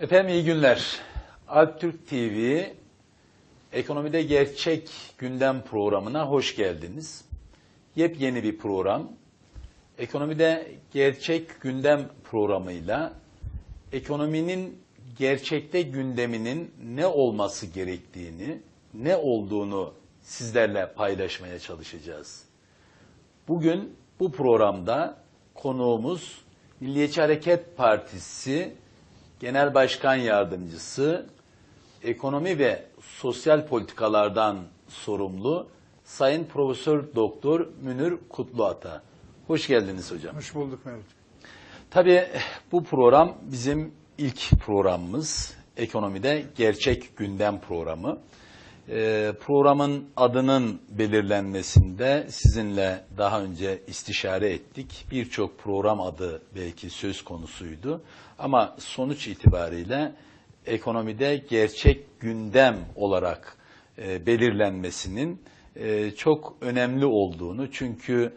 Efendim iyi günler. Alptürk TV Ekonomide Gerçek Gündem programına hoş geldiniz. Yepyeni bir program. Ekonomide Gerçek Gündem programıyla ekonominin gerçekte gündeminin ne olması gerektiğini, ne olduğunu sizlerle paylaşmaya çalışacağız. Bugün bu programda konuğumuz Milliyetçi Hareket Partisi Genel Başkan Yardımcısı, Ekonomi ve Sosyal Politikalardan sorumlu Sayın Profesör Doktor Münir Kutluata. Hoş geldiniz hocam. Hoş bulduk Mevlüt. Tabii bu program bizim ilk programımız. Ekonomide Gerçek Gündem programı. Programın adının belirlenmesinde sizinle daha önce istişare ettik. Birçok program adı belki söz konusuydu. Ama sonuç itibariyle ekonomide gerçek gündem olarak belirlenmesinin çok önemli olduğunu, çünkü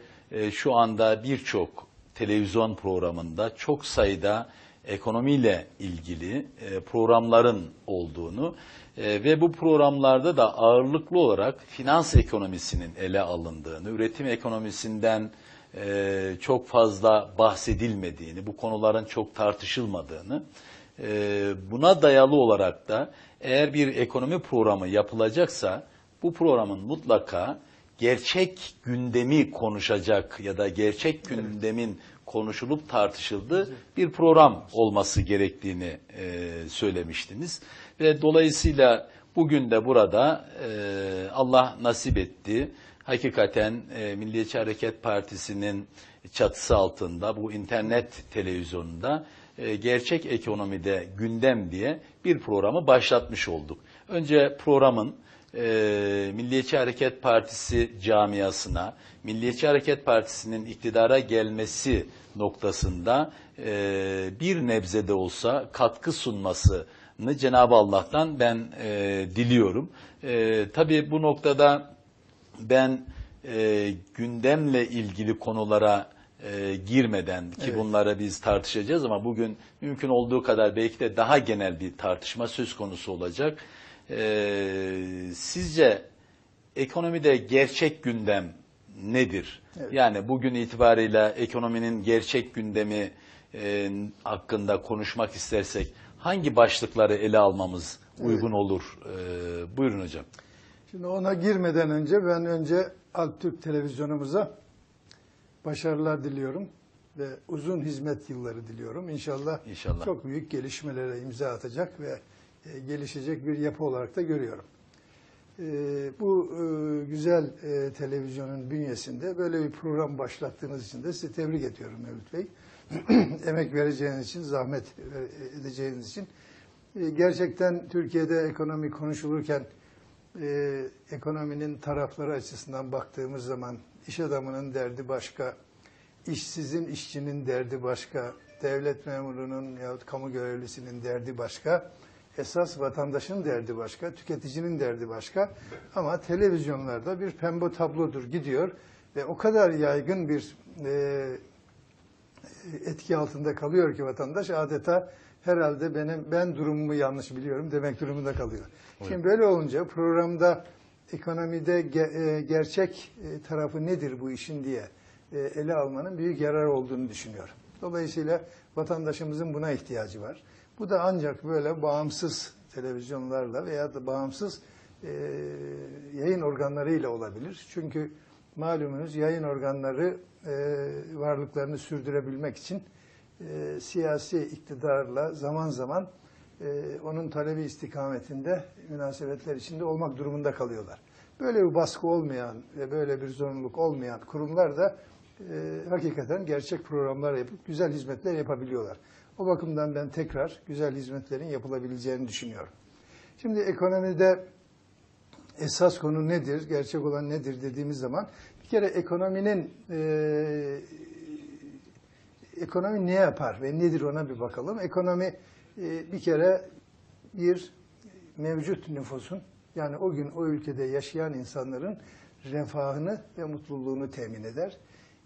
şu anda birçok televizyon programında çok sayıda ekonomiyle ilgili programların olduğunu ve bu programlarda da ağırlıklı olarak finans ekonomisinin ele alındığını, üretim ekonomisinden çok fazla bahsedilmediğini, bu konuların çok tartışılmadığını, buna dayalı olarak da eğer bir ekonomi programı yapılacaksa bu programın mutlaka gerçek gündemi konuşacak ya da gerçek gündemin konuşulup tartışıldığı bir program olması gerektiğini söylemiştiniz. Ve dolayısıyla bugün de burada Allah nasip etti. Hakikaten Milliyetçi Hareket Partisi'nin çatısı altında bu internet televizyonunda gerçek ekonomide gündem diye bir programı başlatmış olduk. Önce programın Milliyetçi Hareket Partisi camiasına, Milliyetçi Hareket Partisi'nin iktidara gelmesi noktasında bir nebze de olsa katkı sunmasını Cenab-ı Allah'tan ben diliyorum. Tabii bu noktada ben gündemle ilgili konulara girmeden, ki evet, bunları biz tartışacağız ama bugün mümkün olduğu kadar belki de daha genel bir tartışma söz konusu olacak. Sizce ekonomide gerçek gündem nedir? Evet. Yani bugün itibariyle ekonominin gerçek gündemi hakkında konuşmak istersek hangi başlıkları ele almamız uygun olur? Buyurun hocam. Şimdi ona girmeden önce ben Alptürk televizyonumuza başarılar diliyorum ve uzun hizmet yılları diliyorum. İnşallah çok büyük gelişmelere imza atacak ve gelişecek bir yapı olarak da görüyorum. Bu güzel televizyonun bünyesinde böyle bir program başlattığınız için de sizi tebrik ediyorum Mevlüt Bey. Emek vereceğiniz için, zahmet edeceğiniz için. Gerçekten Türkiye'de ekonomi konuşulurken ekonominin tarafları açısından baktığımız zaman iş adamının derdi başka, işsizin, işçinin derdi başka, devlet memurunun yahut kamu görevlisinin derdi başka, esas vatandaşın derdi başka, tüketicinin derdi başka, ama televizyonlarda bir pembe tablodur gidiyor ve o kadar yaygın bir etki altında kalıyor ki vatandaş adeta herhalde ben durumumu yanlış biliyorum demek durumunda kalıyor. Evet. Şimdi böyle olunca programda ekonomide gerçek tarafı nedir bu işin diye ele almanın büyük yarar olduğunu düşünüyorum. Dolayısıyla vatandaşımızın buna ihtiyacı var. Bu da ancak böyle bağımsız televizyonlarla veya da bağımsız yayın organlarıyla olabilir. Çünkü malumunuz yayın organları varlıklarını sürdürebilmek için siyasi iktidarla zaman zaman onun talebi istikametinde münasebetler içinde olmak durumunda kalıyorlar. Böyle bir baskı olmayan ve böyle bir zorunluluk olmayan kurumlar da hakikaten gerçek programlar yapıp güzel hizmetler yapabiliyorlar. O bakımdan ben tekrar güzel hizmetlerin yapılabileceğini düşünüyorum. Şimdi ekonomide esas konu nedir, gerçek olan nedir dediğimiz zaman bir kere ekonominin ekonomi ne yapar ve nedir ona bir bakalım. Ekonomi bir kere bir mevcut nüfusun, yani o gün o ülkede yaşayan insanların refahını ve mutluluğunu temin eder.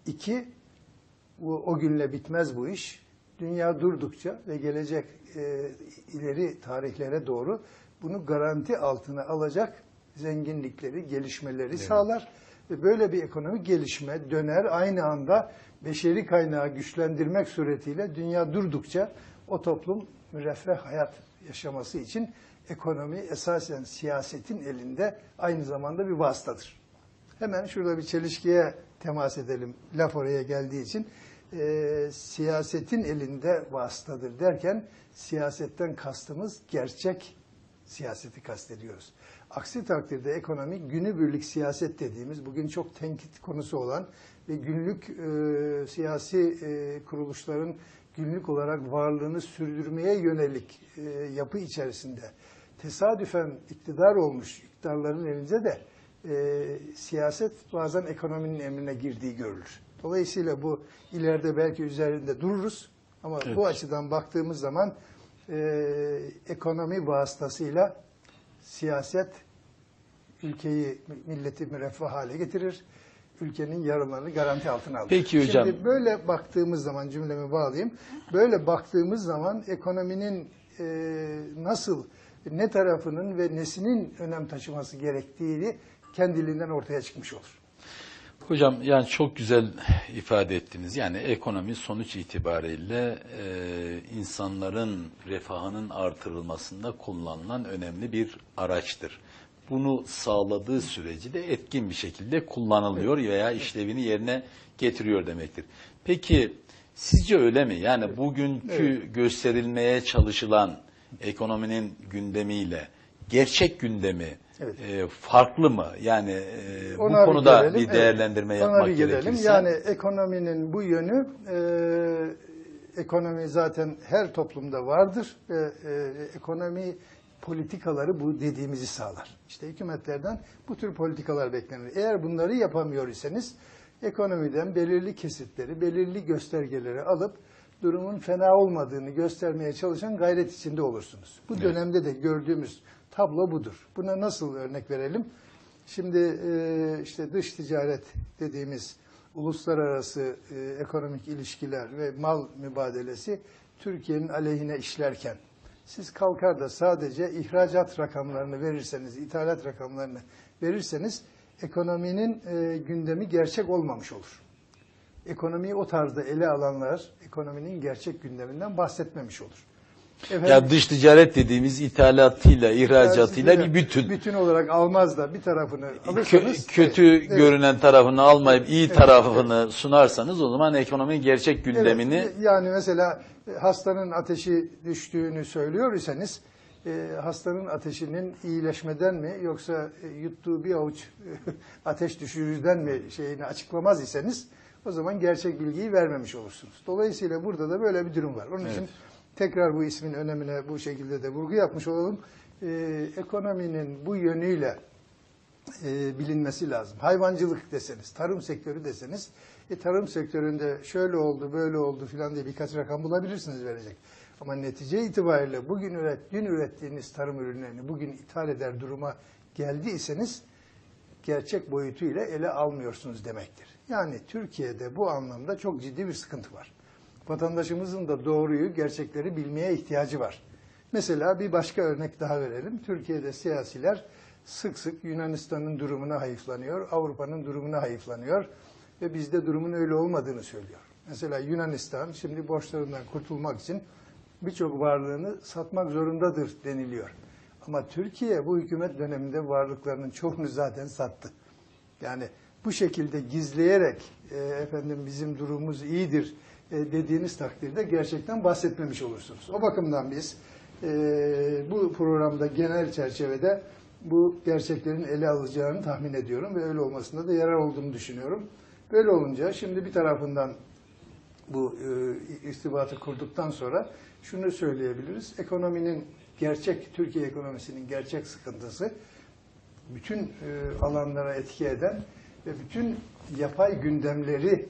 İki, o günle bitmez bu iş. dünya durdukça ve gelecek ileri tarihlere doğru bunu garanti altına alacak zenginlikleri, gelişmeleri evet. sağlar. Ve böyle bir ekonomik gelişme döner, aynı anda beşeri kaynağı güçlendirmek suretiyle dünya durdukça o toplum müreffeh hayat yaşaması için ekonomi esasen siyasetin elinde, aynı zamanda bir vasıtadır. Hemen şurada bir çelişkiye temas edelim, laf oraya geldiği için. Siyasetin elinde vasıtadır derken siyasetten kastımız gerçek siyaseti kastediyoruz. Aksi takdirde ekonomi günübirlik siyaset dediğimiz, bugün çok tenkit konusu olan ve günlük siyasi kuruluşların günlük olarak varlığını sürdürmeye yönelik yapı içerisinde tesadüfen iktidar olmuş iktidarların elinde de siyaset bazen ekonominin emrine girdiği görülür. Dolayısıyla bu ileride belki üzerinde dururuz ama evet. bu açıdan baktığımız zaman ekonomi vasıtasıyla siyaset ülkeyi, milleti müreffeh hale getirir. Ülkenin yararlarını garanti altına alır. Peki hocam. Şimdi böyle baktığımız zaman, cümlemi bağlayayım. Böyle baktığımız zaman ekonominin nasıl, ne tarafının ve nesinin önem taşıması gerektiğini kendiliğinden ortaya çıkmış olur. Hocam yani çok güzel ifade ettiniz. Yani ekonomi sonuç itibariyle insanların refahının artırılmasında kullanılan önemli bir araçtır. Bunu sağladığı sürece de etkin bir şekilde kullanılıyor veya işlevini yerine getiriyor demektir. Peki sizce öyle mi? Yani bugünkü evet. gösterilmeye çalışılan ekonominin gündemiyle gerçek gündemi evet. Farklı mı? Yani bu konuda gelelim. Bir değerlendirme evet. yapmak gerekirse. Yani ekonominin bu yönü, ekonomi zaten her toplumda vardır. Ekonomi politikaları bu dediğimizi sağlar. İşte hükümetlerden bu tür politikalar beklenir. Eğer bunları yapamıyor iseniz ekonomiden belirli kesitleri, belirli göstergeleri alıp durumun fena olmadığını göstermeye çalışan gayret içinde olursunuz. Bu evet. dönemde de gördüğümüz tablo budur. Buna nasıl örnek verelim? Şimdi işte dış ticaret dediğimiz uluslararası ekonomik ilişkiler ve mal mübadelesi Türkiye'nin aleyhine işlerken, siz kalkar da sadece ihracat rakamlarını verirseniz, ithalat rakamlarını verirseniz ekonominin gündemi gerçek olmamış olur. Ekonomiyi o tarzda ele alanlar ekonominin gerçek gündeminden bahsetmemiş olur. Efendim, ya dış ticaret dediğimiz ithalatıyla, ihracatıyla bir bütün. Bütün olarak almaz da bir tarafını alırsanız. Kötü evet, görünen evet. tarafını almayıp iyi evet, tarafını evet. sunarsanız o zaman ekonominin gerçek gündemini. Evet, yani mesela hastanın ateşi düştüğünü söylüyor iseniz hastanın ateşinin iyileşmeden mi yoksa yuttuğu bir avuç ateş düşürücüden mi şeyini açıklamaz iseniz o zaman gerçek bilgiyi vermemiş olursunuz. Dolayısıyla burada da böyle bir durum var. Onun evet. için tekrar bu ismin önemine bu şekilde de vurgu yapmış olalım. Ekonominin bu yönüyle bilinmesi lazım. Hayvancılık deseniz, tarım sektörü deseniz, tarım sektöründe şöyle oldu, böyle oldu filan diye birkaç rakam bulabilirsiniz verecek. Ama netice itibariyle bugün dün ürettiğiniz tarım ürünlerini bugün ithal eder duruma geldiyseniz gerçek boyutuyla ele almıyorsunuz demektir. Yani Türkiye'de bu anlamda çok ciddi bir sıkıntı var. Vatandaşımızın da doğruyu, gerçekleri bilmeye ihtiyacı var. Mesela bir başka örnek daha verelim. Türkiye'de siyasiler sık sık Yunanistan'ın durumuna hayıflanıyor, Avrupa'nın durumuna hayıflanıyor ve bizde durumun öyle olmadığını söylüyor. Mesela Yunanistan şimdi borçlarından kurtulmak için birçok varlığını satmak zorundadır deniliyor. Ama Türkiye bu hükümet döneminde varlıklarının çoğunu zaten sattı. Yani bu şekilde gizleyerek efendim bizim durumumuz iyidir dediğiniz takdirde gerçekten bahsetmemiş olursunuz. O bakımdan biz bu programda genel çerçevede bu gerçeklerin ele alacağını tahmin ediyorum ve öyle olmasında da yarar olduğunu düşünüyorum. Böyle olunca şimdi bir tarafından bu irtibatı kurduktan sonra şunu söyleyebiliriz. Ekonominin gerçek, Türkiye ekonomisinin gerçek sıkıntısı bütün alanlara etki eden ve bütün yapay gündemleri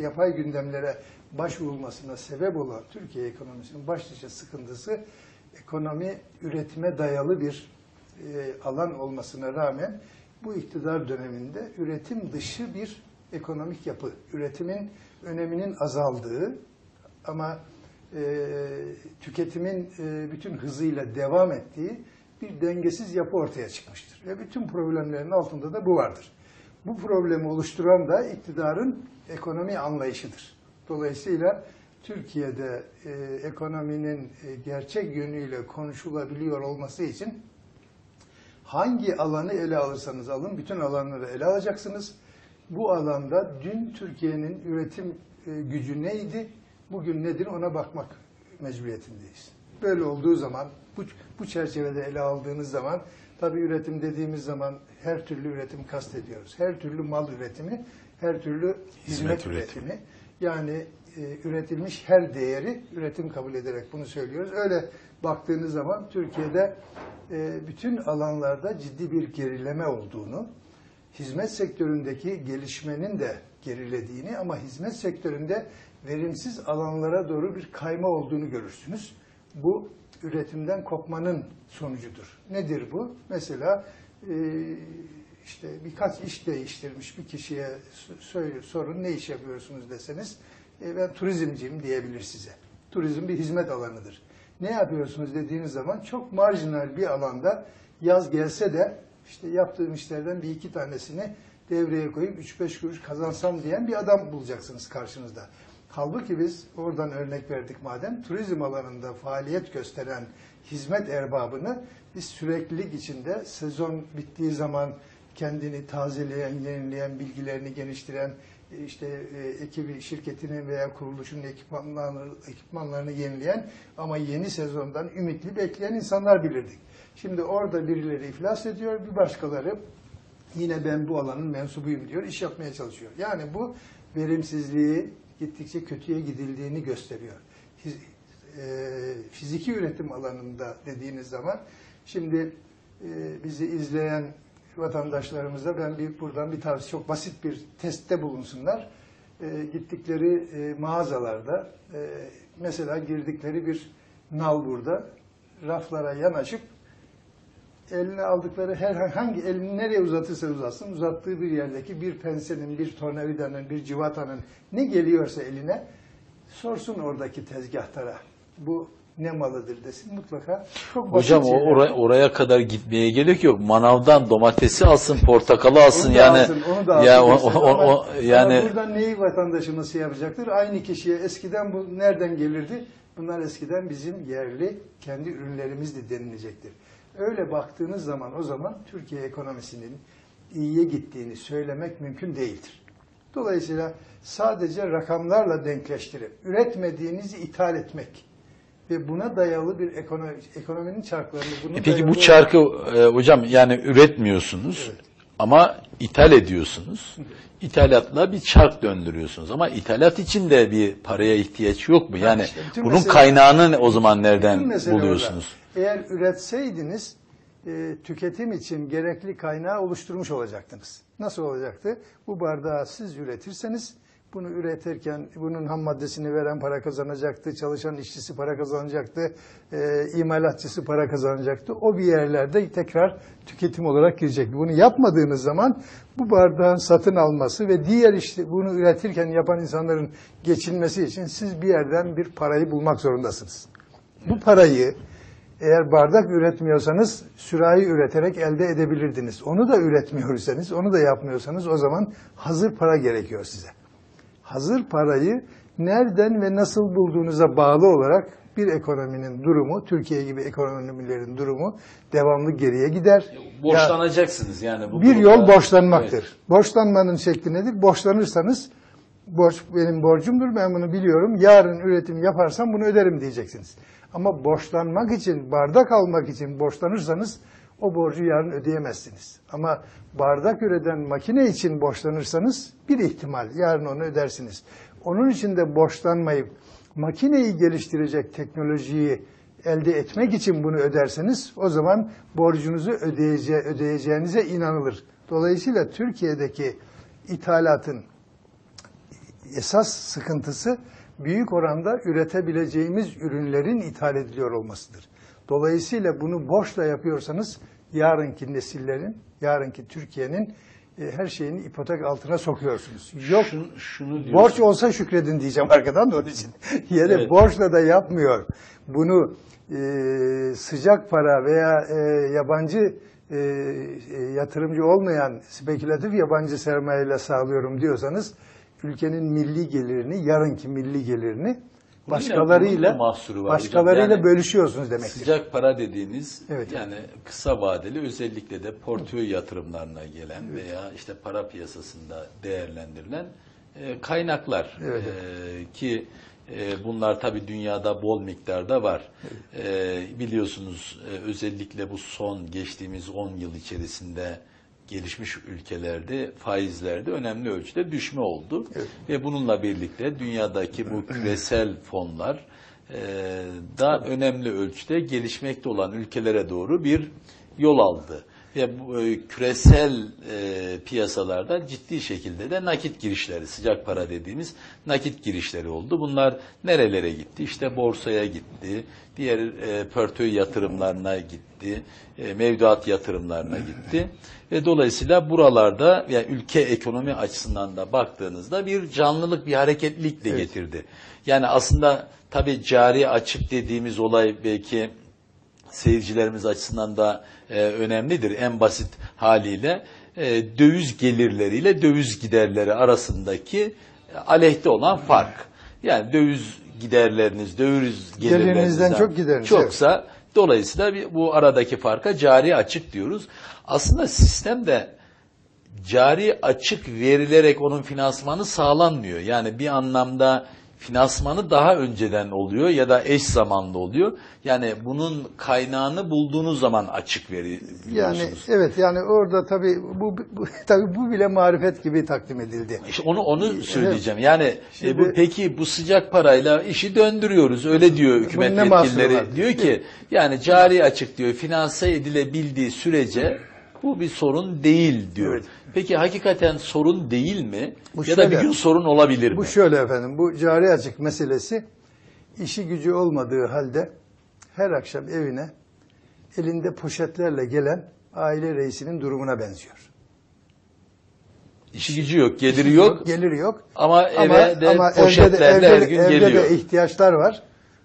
yapay gündemlere başvurulmasına sebep olan Türkiye ekonomisinin başlıca sıkıntısı ekonomi üretime dayalı bir alan olmasına rağmen bu iktidar döneminde üretim dışı bir ekonomik yapı, üretimin öneminin azaldığı ama tüketimin bütün hızıyla devam ettiği bir dengesiz yapı ortaya çıkmıştır. Ve bütün problemlerin altında da bu vardır. Bu problemi oluşturan da iktidarın ekonomi anlayışıdır. Dolayısıyla Türkiye'de ekonominin gerçek yönüyle konuşulabiliyor olması için hangi alanı ele alırsanız alın, bütün alanları ele alacaksınız. Bu alanda dün Türkiye'nin üretim gücü neydi, bugün nedir ona bakmak mecburiyetindeyiz. Böyle olduğu zaman, bu çerçevede ele aldığınız zaman, tabii üretim dediğimiz zaman her türlü üretim kastediyoruz. Her türlü mal üretimi, her türlü hizmet üretimi. Yani üretilmiş her değeri üretim kabul ederek bunu söylüyoruz. Öyle baktığınız zaman Türkiye'de bütün alanlarda ciddi bir gerileme olduğunu, hizmet sektöründeki gelişmenin de gerilediğini ama hizmet sektöründe verimsiz alanlara doğru bir kayma olduğunu görürsünüz. Bu üretimden kopmanın sonucudur. Nedir bu? Mesela işte birkaç iş değiştirmiş bir kişiye sorun ne iş yapıyorsunuz deseniz ben turizmciyim diyebilir size. Turizm bir hizmet alanıdır. Ne yapıyorsunuz dediğiniz zaman çok marjinal bir alanda yaz gelse de işte yaptığım işlerden bir iki tanesini devreye koyup 3-5 kuruş kazansam diyen bir adam bulacaksınız karşınızda. Halbuki biz oradan örnek verdik madem, turizm alanında faaliyet gösteren hizmet erbabını biz süreklilik içinde sezon bittiği zaman kendini tazeleyen, yenileyen, bilgilerini geniştiren, işte ekibi, şirketinin veya kuruluşunun ekipmanlarını yenileyen ama yeni sezondan ümitli bekleyen insanlar bilirdik. Şimdi orada birileri iflas ediyor, bir başkaları yine ben bu alanın mensubuyum diyor, iş yapmaya çalışıyor. Yani bu verimsizliği gittikçe kötüye gidildiğini gösteriyor. Fiziki üretim alanında dediğiniz zaman şimdi bizi izleyen vatandaşlarımıza ben buradan bir tavsiye, çok basit bir testte bulunsunlar. Gittikleri mağazalarda mesela girdikleri bir nalburda raflara yanaşıp eline aldıkları hangi elini nereye uzatırsa uzatsın uzattığı bir yerdeki bir pensenin, bir tornavidanın, bir civatanın ne geliyorsa eline sorsun oradaki tezgahtara. Bu ne malıdır desin mutlaka. Çok basit. Hocam oraya kadar gitmeye gerek yok. Manavdan domatesi alsın, portakalı alsın yani. Onu da alsın. Ya, yani buradan neyi vatandaşımız şey yapacaktır? Aynı kişiye eskiden bu nereden gelirdi? Bunlar eskiden bizim yerli kendi ürünlerimizdi denilecektir. Öyle baktığınız zaman o zaman Türkiye ekonomisinin iyiye gittiğini söylemek mümkün değildir. Dolayısıyla sadece rakamlarla denkleştirip üretmediğinizi ithal etmek ve buna dayalı bir ekonominin çarklarını... Peki bu çarkı hocam yani üretmiyorsunuz evet, ama ithal ediyorsunuz. İthalatla bir çark döndürüyorsunuz ama ithalat için de bir paraya ihtiyaç yok mu? Yani işte, bunun kaynağını o zaman nereden buluyorsunuz? Eğer üretseydiniz tüketim için gerekli kaynağı oluşturmuş olacaktınız. Nasıl olacaktı? Bu bardağı siz üretirseniz, bunu üretirken bunun ham maddesini veren para kazanacaktı, çalışan işçisi para kazanacaktı, imalatçısı para kazanacaktı. O bir yerlerde tekrar tüketim olarak girecekti. Bunu yapmadığınız zaman bu bardağın satın alması ve diğer işte bunu üretirken yapan insanların geçinmesi için siz bir yerden bir parayı bulmak zorundasınız. Bu parayı eğer bardak üretmiyorsanız sürahi üreterek elde edebilirdiniz. Onu da üretmiyorsanız, onu da yapmıyorsanız o zaman hazır para gerekiyor size. Hazır parayı nereden ve nasıl bulduğunuza bağlı olarak bir ekonominin durumu, Türkiye gibi ekonomilerin durumu devamlı geriye gider. Borçlanacaksınız yani. Bu bir yol borçlanmaktır. Evet. Borçlanmanın şekli nedir? Borçlanırsanız borç benim borcumdur, ben bunu biliyorum. Yarın üretim yaparsam bunu öderim diyeceksiniz. Ama borçlanmak için, bardak almak için borçlanırsanız o borcu yarın ödeyemezsiniz. Ama bardak üreten makine için borçlanırsanız bir ihtimal yarın onu ödersiniz. Onun için de borçlanmayıp makineyi geliştirecek teknolojiyi elde etmek için bunu öderseniz o zaman borcunuzu ödeyeceğinize inanılır. Dolayısıyla Türkiye'deki ithalatın esas sıkıntısı büyük oranda üretebileceğimiz ürünlerin ithal ediliyor olmasıdır. Dolayısıyla bunu borçla yapıyorsanız yarınki nesillerin, yarınki Türkiye'nin her şeyini ipotek altına sokuyorsunuz. Yok, şunu borç olsa şükredin diyeceğim arkadan da onun için. Yani evet. Borçla da yapmıyor. Bunu sıcak para veya yabancı yatırımcı olmayan spekülatif yabancı sermayeyle sağlıyorum diyorsanız ülkenin milli gelirini, yarınki milli gelirini başkalarıyla yani bölüşüyorsunuz demektir. Sıcak para dediğiniz evet, yani kısa vadeli özellikle de portföy yatırımlarına gelen evet, veya işte para piyasasında değerlendirilen kaynaklar evet, ki bunlar tabii dünyada bol miktarda var. Evet. Biliyorsunuz özellikle bu son geçtiğimiz 10 yıl içerisinde gelişmiş ülkelerde faizlerde önemli ölçüde düşme oldu. Evet. Ve bununla birlikte dünyadaki bu küresel fonlar da önemli ölçüde gelişmekte olan ülkelere doğru bir yol aldı. Ve bu, küresel piyasalarda ciddi şekilde de nakit girişleri, sıcak para dediğimiz nakit girişleri oldu. Bunlar nerelere gitti? İşte borsaya gitti, diğer portföy yatırımlarına gitti, mevduat yatırımlarına gitti. Ve dolayısıyla buralarda yani ülke ekonomi açısından da baktığınızda bir canlılık, bir hareketlilik de getirdi. Evet. Yani aslında tabii cari açık dediğimiz olay belki seyircilerimiz açısından da önemlidir. En basit haliyle döviz gelirleriyle döviz giderleri arasındaki aleyhte olan fark. Yani döviz giderleriniz, döviz gelirlerinizden çok gideriniz çoksa evet, dolayısıyla bu aradaki farka cari açık diyoruz. Aslında sistem de cari açık verilerek onun finansmanı sağlanmıyor. Yani bir anlamda finansmanı daha önceden oluyor ya da eş zamanlı oluyor. Yani bunun kaynağını bulduğunuz zaman açık veri biliyorsunuz. Yani evet, yani orada tabii bu bile marifet gibi takdim edildi. İşte onu söyleyeceğim. Evet. Yani şimdi, peki bu sıcak parayla işi döndürüyoruz. Öyle diyor hükümet yetkilileri. Diyor ki yani cari açık diyor. Finanse edilebildiği sürece bu bir sorun değil diyor. Evet. Peki hakikaten sorun değil mi? Bu ya şöyle, da bir gün sorun olabilir mi? Bu şöyle efendim, bu cari açık meselesi işi gücü olmadığı halde her akşam evine elinde poşetlerle gelen aile reisinin durumuna benziyor. İşi gücü yok, geliri yok. Geliri yok. Ama eve de poşetlerle her gün geliyor. Evde de ihtiyaçlar var,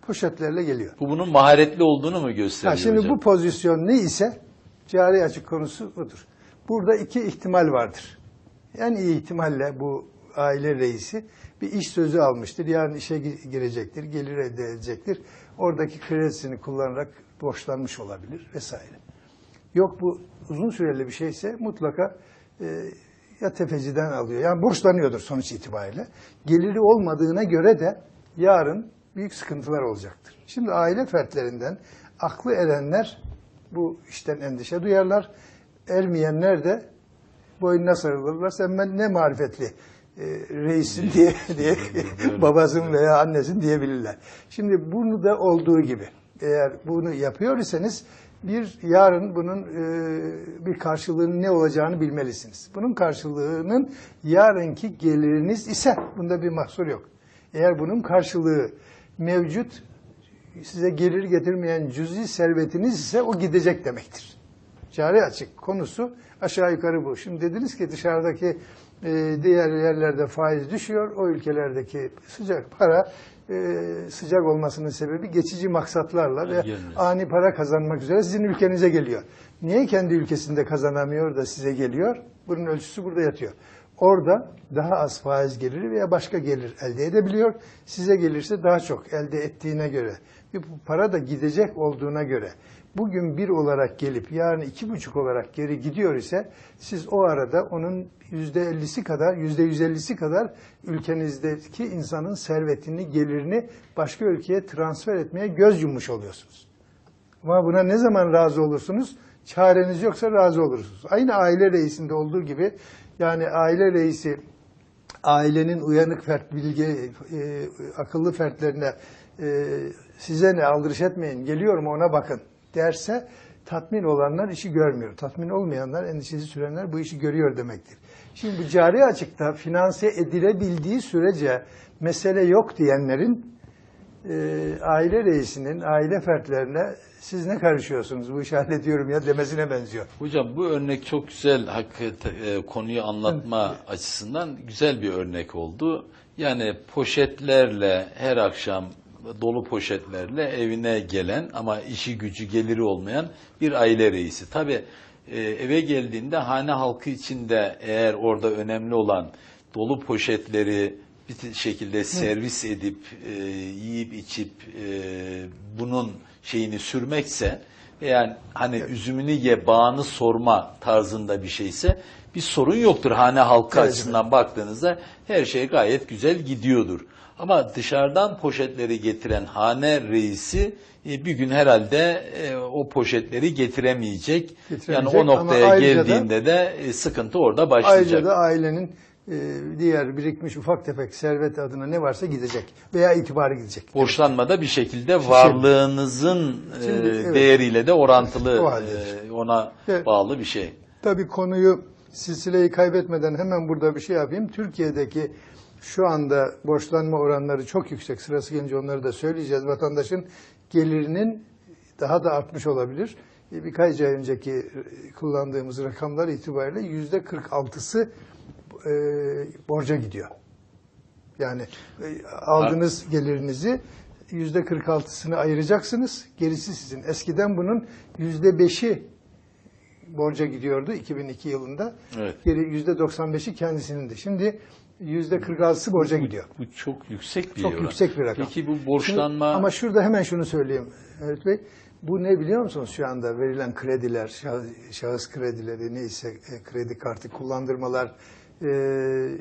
poşetlerle geliyor. Bu bunun maharetli olduğunu mu gösteriyor şimdi hocam? Bu pozisyon ne ise cari açık konusu budur. Burada iki ihtimal vardır. En iyi ihtimalle bu aile reisi bir iş sözü almıştır. Yarın işe girecektir, gelir elde edecektir. Oradaki kredisini kullanarak borçlanmış olabilir vesaire. Yok bu uzun süreli bir şeyse mutlaka ya tefeciden alıyor. Yani borçlanıyordur sonuç itibariyle. Geliri olmadığına göre de yarın büyük sıkıntılar olacaktır. Şimdi aile fertlerinden aklı erenler bu işten endişe duyarlar. Ermeyenler de boynuna sarılırlar. Sen ben ne marifetli reisin diye babasın veya annesin diyebilirler. Şimdi bunu da olduğu gibi eğer bunu yapıyor iseniz yarın bunun bir karşılığının ne olacağını bilmelisiniz. Bunun karşılığının yarınki geliriniz ise bunda bir mahsur yok. Eğer bunun karşılığı mevcut size gelir getirmeyen cüzi servetiniz ise o gidecek demektir. Cari açık konusu aşağı yukarı bu. Şimdi dediniz ki dışarıdaki diğer yerlerde faiz düşüyor. O ülkelerdeki sıcak para sıcak olmasının sebebi geçici maksatlarla ve ani para kazanmak üzere sizin ülkenize geliyor. Niye kendi ülkesinde kazanamıyor da size geliyor? Bunun ölçüsü burada yatıyor. Orada daha az faiz geliri veya başka gelir elde edebiliyor. Size gelirse daha çok elde ettiğine göre. Bu para da gidecek olduğuna göre. Bugün 1 olarak gelip yarın 2,5 olarak geri gidiyor ise siz o arada onun %50'si kadar, %150'si kadar ülkenizdeki insanın servetini, gelirini başka ülkeye transfer etmeye göz yummuş oluyorsunuz. Ama buna ne zaman razı olursunuz? Çareniz yoksa razı olursunuz. Aynı aile reisinde olduğu gibi yani aile reisi ailenin uyanık fert, bilge, akıllı fertlerine size ne aldırış etmeyin, geliyorum ona bakın derse tatmin olanlar işi görmüyor. Tatmin olmayanlar, endişesi sürenler bu işi görüyor demektir. Şimdi bu cari açıkta finanse edilebildiği sürece mesele yok diyenlerin aile reisinin, aile fertlerine siz ne karışıyorsunuz, bu işi hallediyorum ya demesine benziyor. Hocam bu örnek çok güzel, hakikaten konuyu anlatma açısından güzel bir örnek oldu. Yani poşetlerle her akşam dolu poşetlerle evine gelen ama işi gücü geliri olmayan bir aile reisi. Tabii eve geldiğinde hane halkı içinde eğer orada önemli olan dolu poşetleri bir şekilde servis edip yiyip içip bunun şeyini sürmekse, yani hani üzümünü ye bağını sorma tarzında bir şeyse bir sorun yoktur. Hane halkı açısından baktığınızda her şey gayet güzel gidiyordur. Ama dışarıdan poşetleri getiren hane reisi bir gün herhalde o poşetleri getiremeyecek. Yani o noktaya geldiğinde de sıkıntı orada başlayacak. Ayrıca da ailenin diğer birikmiş ufak tefek servet adına ne varsa gidecek veya itibarı gidecek. Borçlanmada bir şekilde varlığınızın değeriyle de orantılı, ona bağlı bir şey. Tabii konuyu, silsileyi kaybetmeden hemen burada bir şey yapayım. Türkiye'deki şu anda borçlanma oranları çok yüksek. Sırası gelince onları da söyleyeceğiz. Vatandaşın gelirinin daha da artmış olabilir. Birkaç ay önceki kullandığımız rakamlar itibariyle %46'sı borca gidiyor. Yani aldığınız gelirinizi %46'sını ayıracaksınız. Gerisi sizin. Eskiden bunun %5'i borca gidiyordu 2002 yılında. Evet. Geri %95'i kendisinin de. Şimdi %46'sı borca gidiyor. Bu çok yüksek bir oran. Yüksek bir rakam. Peki bu borçlanma... Şimdi, ama şurada hemen şunu söyleyeyim Mevlüt Bey. Bu ne biliyor musunuz? Şu anda verilen krediler, şahıs kredileri neyse, kredi kartı kullandırmalar,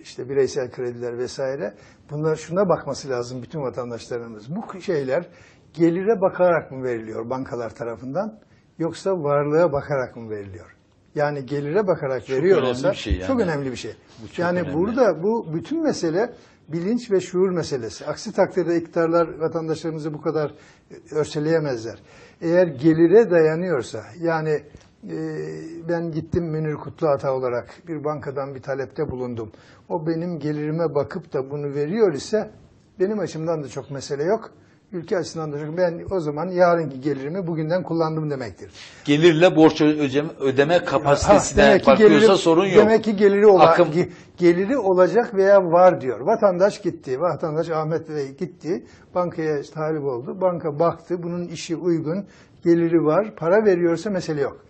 işte bireysel krediler vesaire. Bunlar, şuna bakması lazım bütün vatandaşlarımız. Bu şeyler gelire bakarak mı veriliyor bankalar tarafından, yoksa varlığa bakarak mı veriliyor? Yani gelire bakarak veriyor olsa çok önemli bir şey. Yani burada bu bütün mesele bilinç ve şuur meselesi. Aksi takdirde iktidarlar vatandaşlarımızı bu kadar örseleyemezler. Eğer gelire dayanıyorsa, yani ben gittim Münir Kutluata olarak bir bankadan bir talepte bulundum. O benim gelirime bakıp da bunu veriyor ise benim açımdan da çok mesele yok. Ülke açısından da çok, ben o zaman yarınki gelirimi bugünden kullandım demektir. Gelirle borç ödeme kapasitesine bakıyorsa sorun yok. Demek ki geliri olacak veya var diyor. Vatandaş gitti, vatandaş Ahmet Bey gitti, bankaya talip oldu. Banka baktı, bunun işi uygun, geliri var, para veriyorsa mesele yok.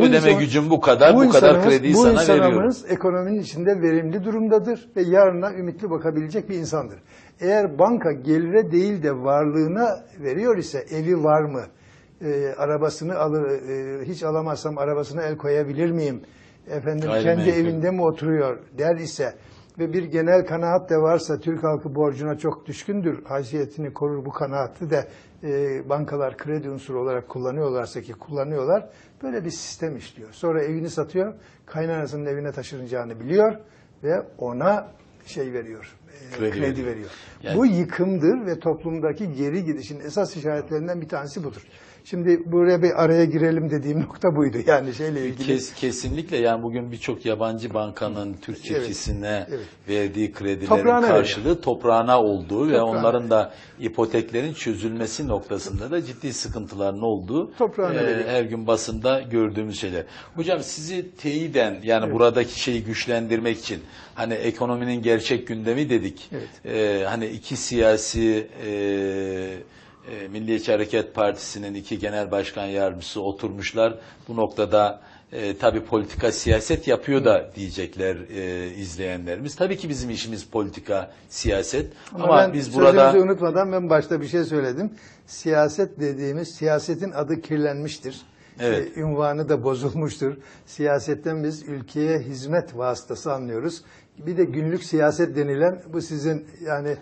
Ödeme gücüm bu kadar, bu kadar krediyi sana veriyorum. Bu insanımız ekonominin içinde verimli durumdadır ve yarına ümitli bakabilecek bir insandır. Eğer banka gelire değil de varlığına veriyor ise, evi var mı, arabasını alır, hiç alamazsam arabasına el koyabilir miyim, efendim kendi evinde mi oturuyor der ise ve bir genel kanaat de varsa, Türk halkı borcuna çok düşkündür, haysiyetini korur, bu kanaatı da bankalar kredi unsuru olarak kullanıyorlarsa, ki kullanıyorlar, böyle bir sistem işliyor. Sonra evini satıyor, kaynanasının evine taşınacağını biliyor ve ona şey veriyor, kredi veriyor. Yani, bu yıkımdır ve toplumdaki geri gidişin esas işaretlerinden bir tanesi budur. Şimdi buraya bir araya girelim dediğim nokta buydu. Yani şeyle ilgili. Kesinlikle, yani bugün birçok yabancı bankanın Türk çiftçisine verdiği kredilerin karşılığı toprağına olduğu ve onların da ipoteklerin çözülmesi noktasında da ciddi sıkıntıların olduğu her gün basında gördüğümüz şeyler. Hocam sizi teyiden, yani buradaki şeyi güçlendirmek için, hani ekonominin gerçek gündemi dedik. Evet. Hani iki siyasi Milliyetçi Hareket Partisi'nin iki genel başkan yardımcısı oturmuşlar. Bu noktada tabii politika siyaset yapıyor da diyecekler izleyenlerimiz. Tabii ki bizim işimiz politika siyaset. Ama biz burada... Sözümüzü unutmadan ben başta bir şey söyledim. Siyaset dediğimiz, siyasetin adı kirlenmiştir. Evet. Ünvanı da bozulmuştur. Siyasetten biz ülkeye hizmet vasıtası anlıyoruz. Bir de günlük siyaset denilen, bu sizin yani...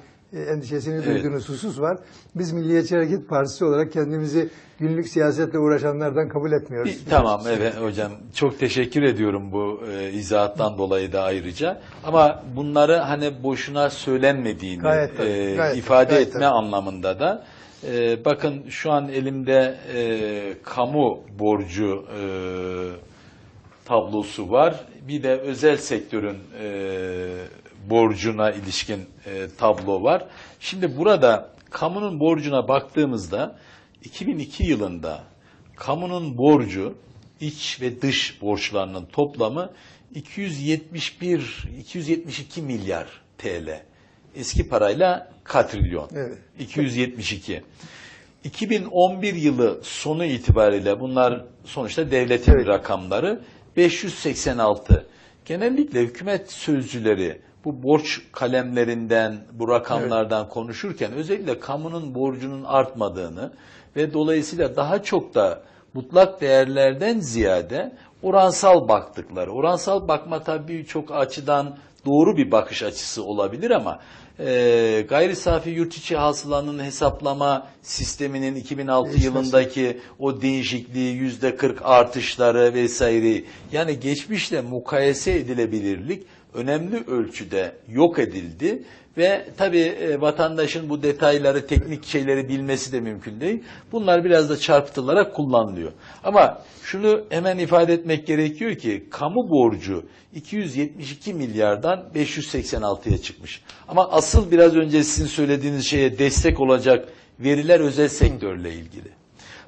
endişesini duyduğunuz husus var. Biz Milliyetçi Hareket Partisi olarak kendimizi günlük siyasetle uğraşanlardan kabul etmiyoruz. Tamam hocam. Çok teşekkür ediyorum bu izahattan dolayı da ayrıca. Ama bunları hani boşuna söylenmediğini ifade etme anlamında da bakın şu an elimde kamu borcu tablosu var. Bir de özel sektörün borcuna ilişkin tablo var. Şimdi burada kamunun borcuna baktığımızda 2002 yılında kamunun borcu iç ve dış borçlarının toplamı 272 milyar TL. Eski parayla katrilyon. Evet. 272. 2011 yılı sonu itibariyle bunlar sonuçta devletin rakamları 586. Genellikle hükümet sözcüleri bu borç kalemlerinden, bu rakamlardan konuşurken özellikle kamunun borcunun artmadığını ve dolayısıyla daha çok da mutlak değerlerden ziyade oransal baktıkları. Oransal bakma tabii çok açıdan doğru bir bakış açısı olabilir ama gayri safi yurt içi hasılanın hesaplama sisteminin 2006 yılındaki o değişikliği, %40 artışları vesaire, yani geçmişle mukayese edilebilirlik önemli ölçüde yok edildi ve tabii vatandaşın bu detayları, teknik şeyleri bilmesi de mümkün değil. Bunlar biraz da çarpıtılarak kullanılıyor. Ama şunu hemen ifade etmek gerekiyor ki kamu borcu 272 milyardan 586'ya çıkmış. Ama asıl biraz önce sizin söylediğiniz şeye destek olacak veriler özel sektörle ilgili.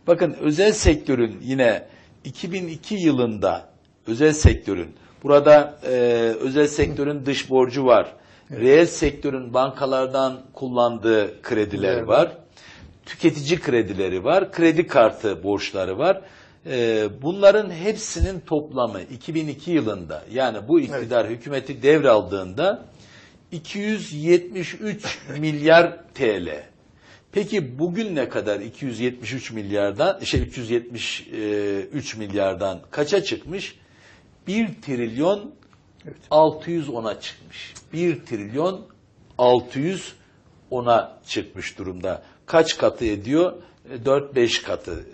Bakın özel sektörün yine 2002 yılında özel sektörün, burada özel sektörün dış borcu var. Reel sektörün bankalardan kullandığı krediler var. Tüketici kredileri var. Kredi kartı borçları var. Bunların hepsinin toplamı 2002 yılında, yani bu iktidar hükümeti devraldığında 273 milyar TL. Peki bugün ne kadar 373 milyardan kaça çıkmış? 1 trilyon 610'a çıkmış. 1 trilyon 610'a çıkmış durumda. Kaç katı ediyor? 4-5 katı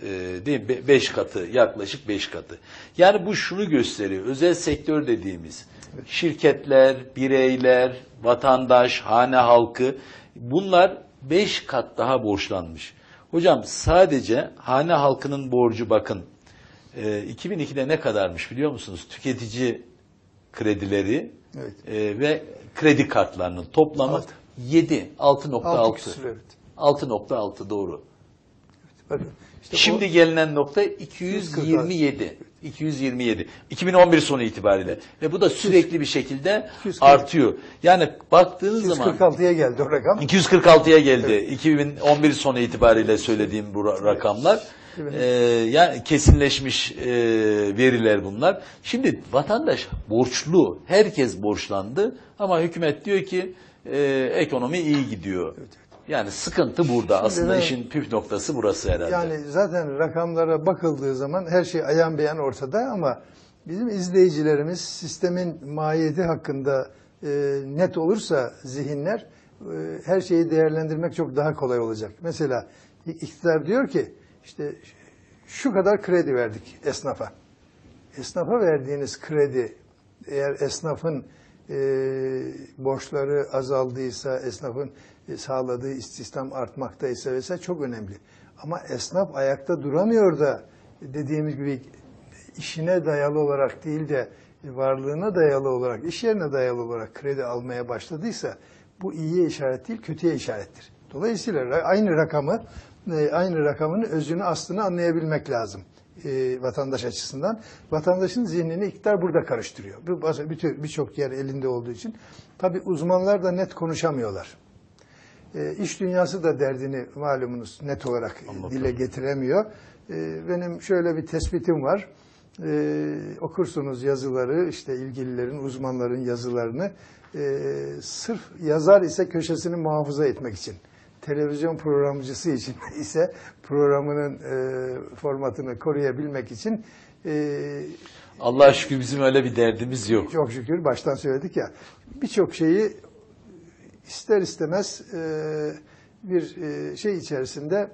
değil mi? 5 katı, yaklaşık 5 katı. Yani bu şunu gösteriyor. Özel sektör dediğimiz şirketler, bireyler, vatandaş, hane halkı, bunlar 5 kat daha borçlanmış. Hocam sadece hane halkının borcu bakın 2002'de ne kadarmış biliyor musunuz? Tüketici kredileri ve kredi kartlarının toplamı 6.6. 6.6 doğru. Evet, işte şimdi gelinen nokta 227. 227. 2011 sonu itibariyle. Ve bu da sürekli bir şekilde artıyor. Yani baktığınız zaman 246'ya geldi o rakam. 246'ya geldi. 2011 sonu itibariyle söylediğim bu rakamlar. Yani kesinleşmiş veriler bunlar. Şimdi vatandaş borçlu, herkes borçlandı ama hükümet diyor ki ekonomi iyi gidiyor. Yani sıkıntı burada. Şimdi aslında işin püf noktası burası herhalde. Yani zaten rakamlara bakıldığı zaman her şey ayan beyan ortada ama bizim izleyicilerimiz sistemin mahiyeti hakkında net olursa zihinler her şeyi değerlendirmek çok daha kolay olacak. Mesela iktidar diyor ki İşte şu kadar kredi verdik esnafa. Esnafa verdiğiniz kredi, eğer esnafın borçları azaldıysa, esnafın sağladığı istihdam artmaktaysa vesaire çok önemli. Ama esnaf ayakta duramıyor da dediğimiz gibi işine dayalı olarak değil de varlığına dayalı olarak, iş yerine dayalı olarak kredi almaya başladıysa bu iyiye işaret değil, kötüye işarettir. Dolayısıyla aynı rakamın özünü, aslını anlayabilmek lazım vatandaş açısından. Vatandaşın zihnini iktidar burada karıştırıyor. Birçok yer elinde olduğu için. Tabii uzmanlar da net konuşamıyorlar. İş dünyası da derdini malumunuz net olarak dile getiremiyor. Benim şöyle bir tespitim var. Okursunuz yazıları, işte ilgililerin, uzmanların yazılarını. Sırf yazar ise köşesini muhafaza etmek için. Televizyon programcısı için ise programının formatını koruyabilmek için Allah'a şükür bizim öyle bir derdimiz yok. Çok şükür, baştan söyledik ya. Birçok şeyi ister istemez bir şey içerisinde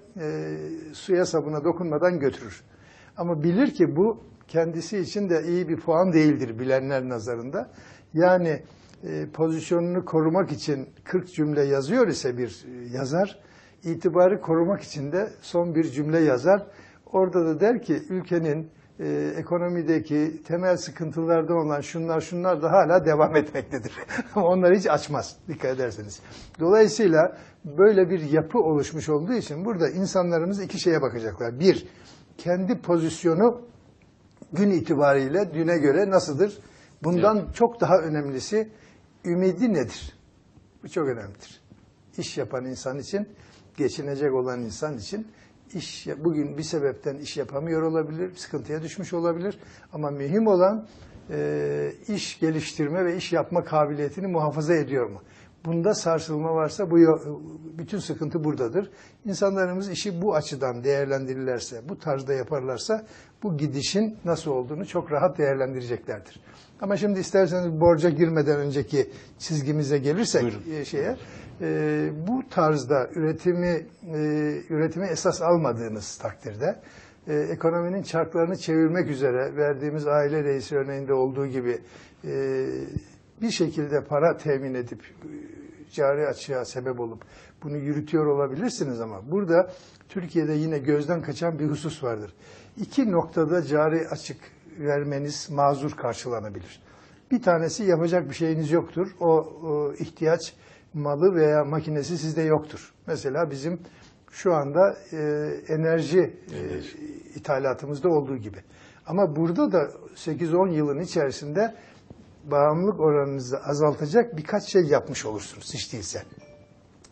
suya sabuna dokunmadan götürür. Ama bilir ki bu kendisi için de iyi bir puan değildir bilenler nazarında. Yani pozisyonunu korumak için 40 cümle yazıyor ise bir yazar, itibarı korumak için de son bir cümle yazar. Orada da der ki ülkenin ekonomideki temel sıkıntılarda olan şunlar da hala devam etmektedir. Ama onları hiç açmaz dikkat ederseniz. Dolayısıyla böyle bir yapı oluşmuş olduğu için burada insanlarımız iki şeye bakacaklar. Bir, kendi pozisyonu gün itibariyle düne göre nasıldır? Bundan çok daha önemlisi ümidi nedir? Bu çok önemlidir. İş yapan insan için, geçinecek olan insan için. Bugün bir sebepten iş yapamıyor olabilir, sıkıntıya düşmüş olabilir ama mühim olan iş geliştirme ve iş yapma kabiliyetini muhafaza ediyor mu? Bunda sarsılma varsa bütün sıkıntı buradadır. İnsanlarımız işi bu açıdan değerlendirirlerse, bu tarzda yaparlarsa bu gidişin nasıl olduğunu çok rahat değerlendireceklerdir. Ama şimdi isterseniz borca girmeden önceki çizgimize gelirsek bu tarzda üretimi esas almadığınız takdirde ekonominin çarklarını çevirmek üzere verdiğimiz aile reisi örneğinde olduğu gibi bir şekilde para temin edip cari açığa sebep olup bunu yürütüyor olabilirsiniz ama burada Türkiye'de yine gözden kaçan bir husus vardır. İki noktada cari açık vermeniz mazur karşılanabilir. Bir tanesi yapacak bir şeyiniz yoktur. O ihtiyaç malı veya makinesi sizde yoktur. Mesela bizim şu anda enerji ithalatımızda olduğu gibi. Ama burada da 8-10 yılın içerisinde bağımlılık oranınızı azaltacak birkaç şey yapmış olursunuz hiç değilse.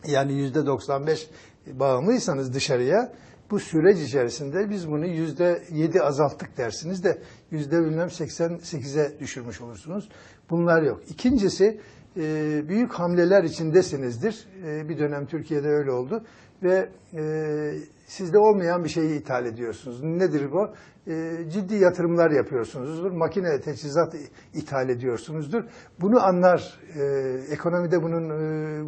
Yani %95 bağımlıysanız dışarıya, bu süreç içerisinde biz bunu %7 azalttık dersiniz de %88'e düşürmüş olursunuz. Bunlar yok. İkincisi, büyük hamleler içindesinizdir. Bir dönem Türkiye'de öyle oldu ve sizde olmayan bir şeyi ithal ediyorsunuz. Nedir bu? Ciddi yatırımlar yapıyorsunuzdur. Makine, teçhizat ithal ediyorsunuzdur. Bunu anlar. Ekonomide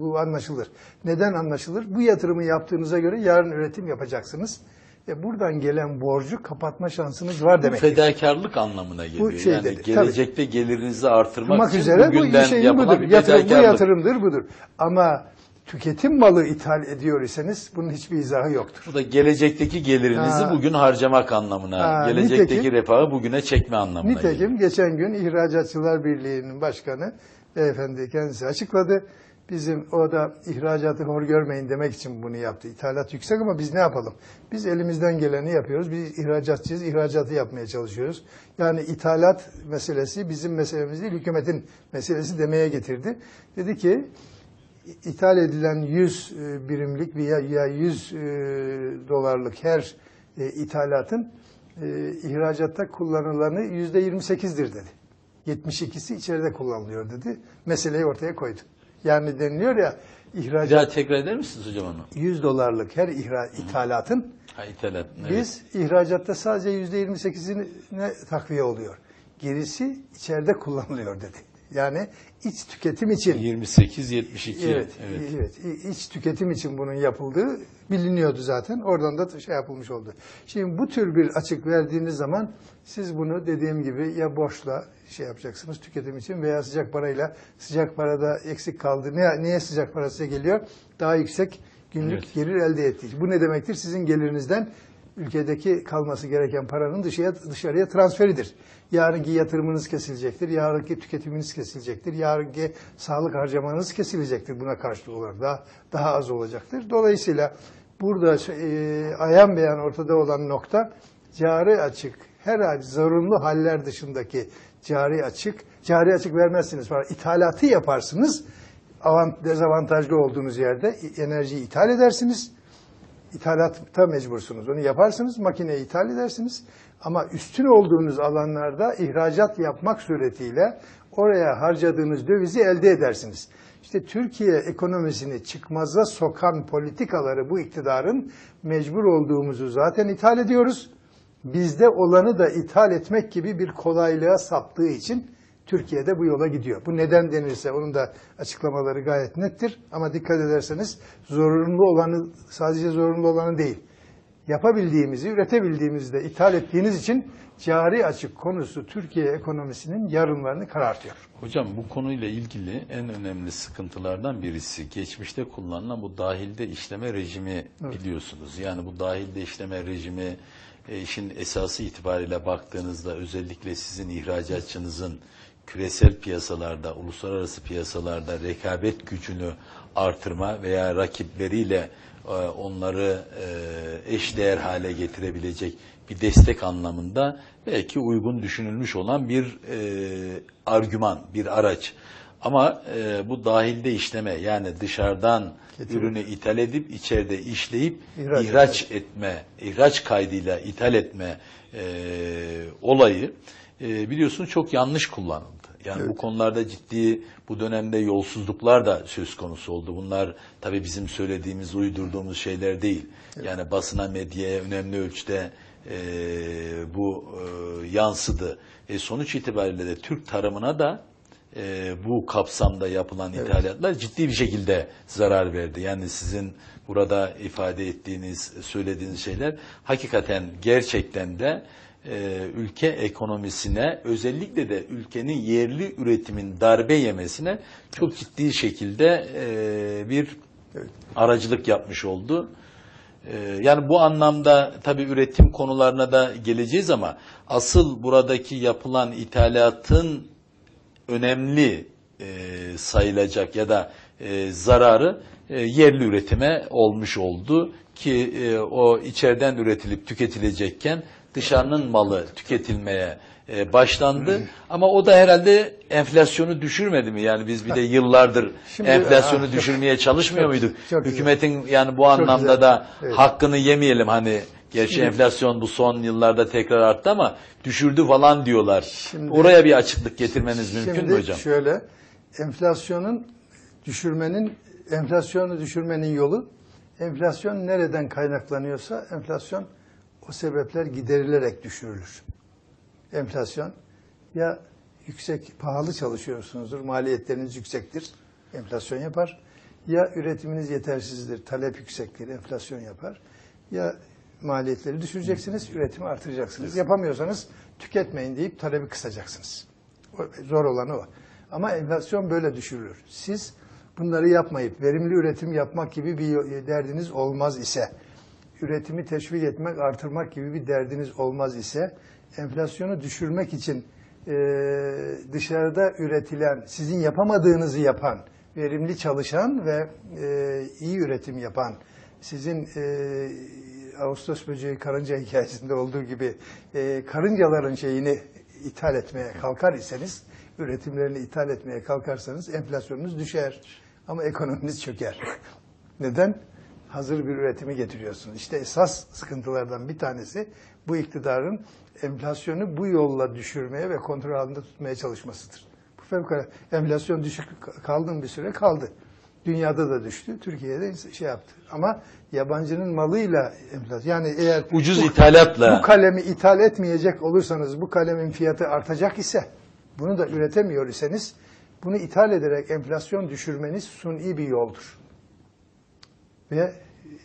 bu anlaşılır. Neden anlaşılır? Bu yatırımı yaptığınıza göre yarın üretim yapacaksınız. Buradan gelen borcu kapatma şansınız var demektir. Bu fedakarlık anlamına geliyor. Bu yani gelecekte gelirinizi artırmak için üzere bugünden yapılan bir fedakarlık. Bu yatırımdır, budur. Ama tüketim malı ithal ediyor iseniz bunun hiçbir izahı yoktur. Bu da gelecekteki gelirinizi bugün harcamak anlamına, gelecekteki refahı bugüne çekme anlamına geliyor. Geçen gün İhracatçılar Birliği'nin başkanı beyefendi kendisi açıkladı. O da ihracatı hor görmeyin demek için bunu yaptı. İthalat yüksek ama biz ne yapalım? Biz elimizden geleni yapıyoruz. Biz ihracatçıyız, ihracatı yapmaya çalışıyoruz. Yani ithalat meselesi bizim meselemiz değil, hükümetin meselesi demeye getirdi. Dedi ki, ithal edilen 100 birimlik veya 100 dolarlık her ithalatın ihracatta kullanılanı %28'dir dedi. 72'si içeride kullanılıyor dedi. Meseleyi ortaya koydu. Yani deniliyor ya ihracat... Tekrar eder misiniz hocam onu? 100 dolarlık her ithalatın biz ihracatta sadece %28'ine takviye oluyor. Gerisi içeride kullanılıyor dedi. Yani iç tüketim için 28-72 iç tüketim için bunun yapıldığı biliniyordu zaten. Oradan da şey yapılmış oldu. Şimdi bu tür bir açık verdiğiniz zaman siz bunu dediğim gibi ya borçla şey yapacaksınız tüketim için veya sıcak parayla, sıcak parada eksik kaldı. Niye sıcak para size geliyor? Daha yüksek günlük gelir elde ettiği. Bu ne demektir? Sizin gelirinizden ülkedeki kalması gereken paranın dışarıya transferidir. Yarınki yatırımınız kesilecektir, yarınki tüketiminiz kesilecektir, yarınki sağlık harcamanız kesilecektir. Buna karşılık olarak daha az olacaktır. Dolayısıyla burada ayan beyan ortada olan nokta cari açık, her ay zorunlu haller dışındaki cari açık. Cari açık vermezsiniz, ithalatı yaparsınız. Dezavantajlı olduğunuz yerde enerjiyi ithal edersiniz. İthalatta mecbursunuz. Onu yaparsınız, makineyi ithal edersiniz. Ama üstün olduğunuz alanlarda ihracat yapmak suretiyle oraya harcadığınız dövizi elde edersiniz. İşte Türkiye ekonomisini çıkmaza sokan politikaları bu iktidarın mecbur olduğumuzu zaten ithal ediyoruz. Bizde olanı da ithal etmek gibi bir kolaylığa saptığı için Türkiye'de bu yola gidiyor. Bu neden denirse onun da açıklamaları gayet nettir. Ama dikkat ederseniz zorunlu olanı, sadece zorunlu olanı değil, yapabildiğimizi, üretebildiğimizi de ithal ettiğiniz için cari açık konusu Türkiye ekonomisinin yarınlarını karartıyor. Hocam bu konuyla ilgili en önemli sıkıntılardan birisi geçmişte kullanılan bu dahilde işleme rejimi biliyorsunuz. Yani bu dahilde işleme rejimi işin esası itibariyle baktığınızda özellikle sizin ihracatçınızın küresel piyasalarda, uluslararası piyasalarda rekabet gücünü artırma veya rakipleriyle onları eşdeğer hale getirebilecek bir destek anlamında belki uygun düşünülmüş olan bir argüman, bir araç. Ama bu dahilde işleme, yani dışarıdan ürünü ithal edip içeride işleyip ihraç kaydıyla ithal etme olayı biliyorsunuz çok yanlış kullanıldı. Yani evet, bu konularda ciddi, bu dönemde yolsuzluklar da söz konusu oldu. Bunlar tabii bizim söylediğimiz, uydurduğumuz şeyler değil. Evet. Yani basına, medyaya önemli ölçüde bu yansıdı. Sonuç itibariyle de Türk tarımına da bu kapsamda yapılan ithalatlar ciddi bir şekilde zarar verdi. Yani sizin burada ifade ettiğiniz, söylediğiniz şeyler hakikaten gerçekten de ülke ekonomisine, özellikle de ülkenin yerli üretimin darbe yemesine çok ciddi şekilde bir aracılık yapmış oldu. Yani bu anlamda tabii üretim konularına da geleceğiz ama asıl buradaki yapılan ithalatın önemli sayılacak ya da zararı yerli üretime olmuş oldu ki o içeriden üretilip tüketilecekken dışarının malı tüketilmeye başlandı. Ama o da herhalde enflasyonu düşürmedi mi? Yani biz bir de yıllardır şimdi, enflasyonu düşürmeye çalışmıyor muyduk? Çok hükümetin güzel, yani bu çok anlamda güzel da evet, hakkını yemeyelim hani. Gerçi şimdi, enflasyon bu son yıllarda tekrar arttı ama düşürdü falan diyorlar. Şimdi, oraya bir açıklık getirmeniz mümkün mü hocam? Şöyle, enflasyonu düşürmenin yolu, enflasyon nereden kaynaklanıyorsa enflasyon o sebepler giderilerek düşürülür. Enflasyon ya yüksek, pahalı çalışıyorsunuzdur, maliyetleriniz yüksektir, enflasyon yapar. Ya üretiminiz yetersizdir, talep yüksektir, enflasyon yapar. Ya maliyetleri düşüreceksiniz, üretimi artıracaksınız. Yapamıyorsanız tüketmeyin deyip talebi kısacaksınız. Zor olanı o. Ama enflasyon böyle düşürülür. Siz bunları yapmayıp verimli üretim yapmak gibi bir derdiniz olmaz ise, üretimi teşvik etmek, artırmak gibi bir derdiniz olmaz ise, enflasyonu düşürmek için dışarıda üretilen, sizin yapamadığınızı yapan, verimli çalışan ve iyi üretim yapan, sizin Ağustos böceği karınca hikayesinde olduğu gibi karıncaların şeyini ithal etmeye kalkar iseniz, üretimlerini ithal etmeye kalkarsanız enflasyonunuz düşer ama ekonominiz çöker. Neden? Hazır bir üretimi getiriyorsunuz. İşte esas sıkıntılardan bir tanesi bu iktidarın enflasyonu bu yolla düşürmeye ve kontrol altında tutmaya çalışmasıdır. Bu fevkalade enflasyon düşük kaldığım bir süre kaldı. Dünyada da düştü, Türkiye'de şey yaptı. Ama yabancının malıyla enflasyon, yani eğer ucuz ithalatla bu kalemi ithal etmeyecek olursanız, bu kalemin fiyatı artacak ise, bunu da üretemiyor iseniz, bunu ithal ederek enflasyon düşürmeniz suni bir yoldur. Ve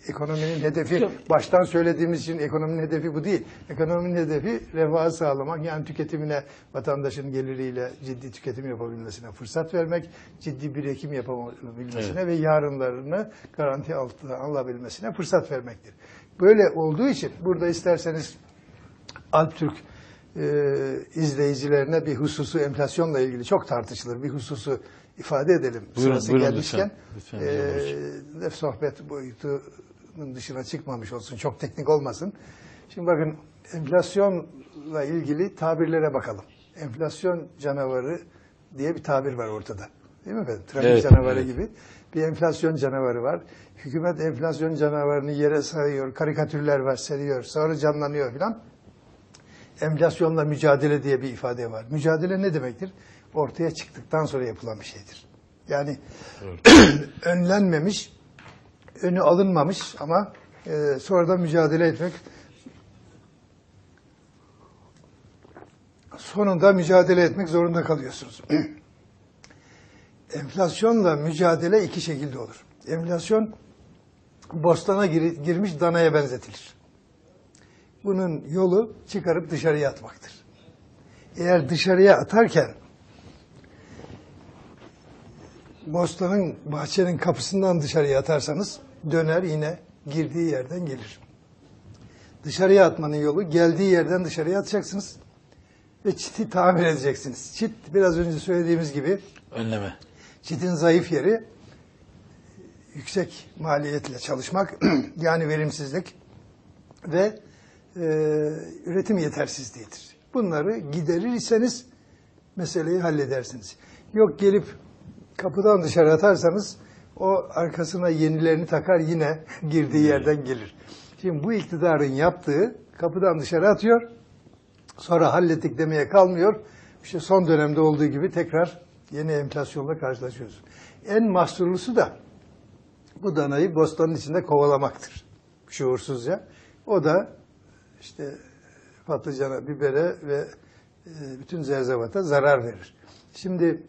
ekonominin hedefi, baştan söylediğimiz için ekonominin hedefi bu değil. Ekonominin hedefi refahı sağlamak, yani tüketimine, vatandaşın geliriyle ciddi tüketim yapabilmesine fırsat vermek, ciddi bir birikim yapabilmesine evet, ve yarınlarını garanti altına alabilmesine fırsat vermektir. Böyle olduğu için burada isterseniz Alptürk izleyicilerine bir hususu, enflasyonla ilgili çok tartışılır bir hususu ifade edelim. Buyurun, sırası buyurun gelmişken lütfen. Sohbet boyutunun dışına çıkmamış olsun, çok teknik olmasın. Şimdi bakın, enflasyonla ilgili tabirlere bakalım. Enflasyon canavarı diye bir tabir var ortada. Değil mi efendim? Trafik evet, canavarı evet gibi bir enflasyon canavarı var. Hükümet enflasyon canavarını yere sarıyor, karikatürler var, seriyor, sonra canlanıyor filan. Enflasyonla mücadele diye bir ifade var. Mücadele ne demektir? Ortaya çıktıktan sonra yapılan bir şeydir. Yani önlenmemiş, önü alınmamış ama sonradan mücadele etmek, sonunda mücadele etmek zorunda kalıyorsunuz. Enflasyonla mücadele iki şekilde olur. Enflasyon bostana girmiş danaya benzetilir. Bunun yolu çıkarıp dışarıya atmaktır. Eğer dışarıya atarken bostanın, bahçenin kapısından dışarıya atarsanız döner, yine girdiği yerden gelir. Dışarıya atmanın yolu, geldiği yerden dışarıya atacaksınız ve çiti tamir edeceksiniz. Çit, biraz önce söylediğimiz gibi önleme. Çitin zayıf yeri yüksek maliyetle çalışmak, yani verimsizlik ve üretim yetersizliğidir. Bunları giderirseniz meseleyi halledersiniz. Yok gelip kapıdan dışarı atarsanız o arkasına yenilerini takar, yine girdiği yerden gelir. Şimdi bu iktidarın yaptığı, kapıdan dışarı atıyor, sonra hallettik demeye kalmıyor. İşte son dönemde olduğu gibi tekrar yeni enflasyonla karşılaşıyoruz. En mahsurlusu da bu danayı bostanın içinde kovalamaktır şuursuzca. O da işte patlıcana, bibere ve bütün zerzevata zarar verir. Şimdi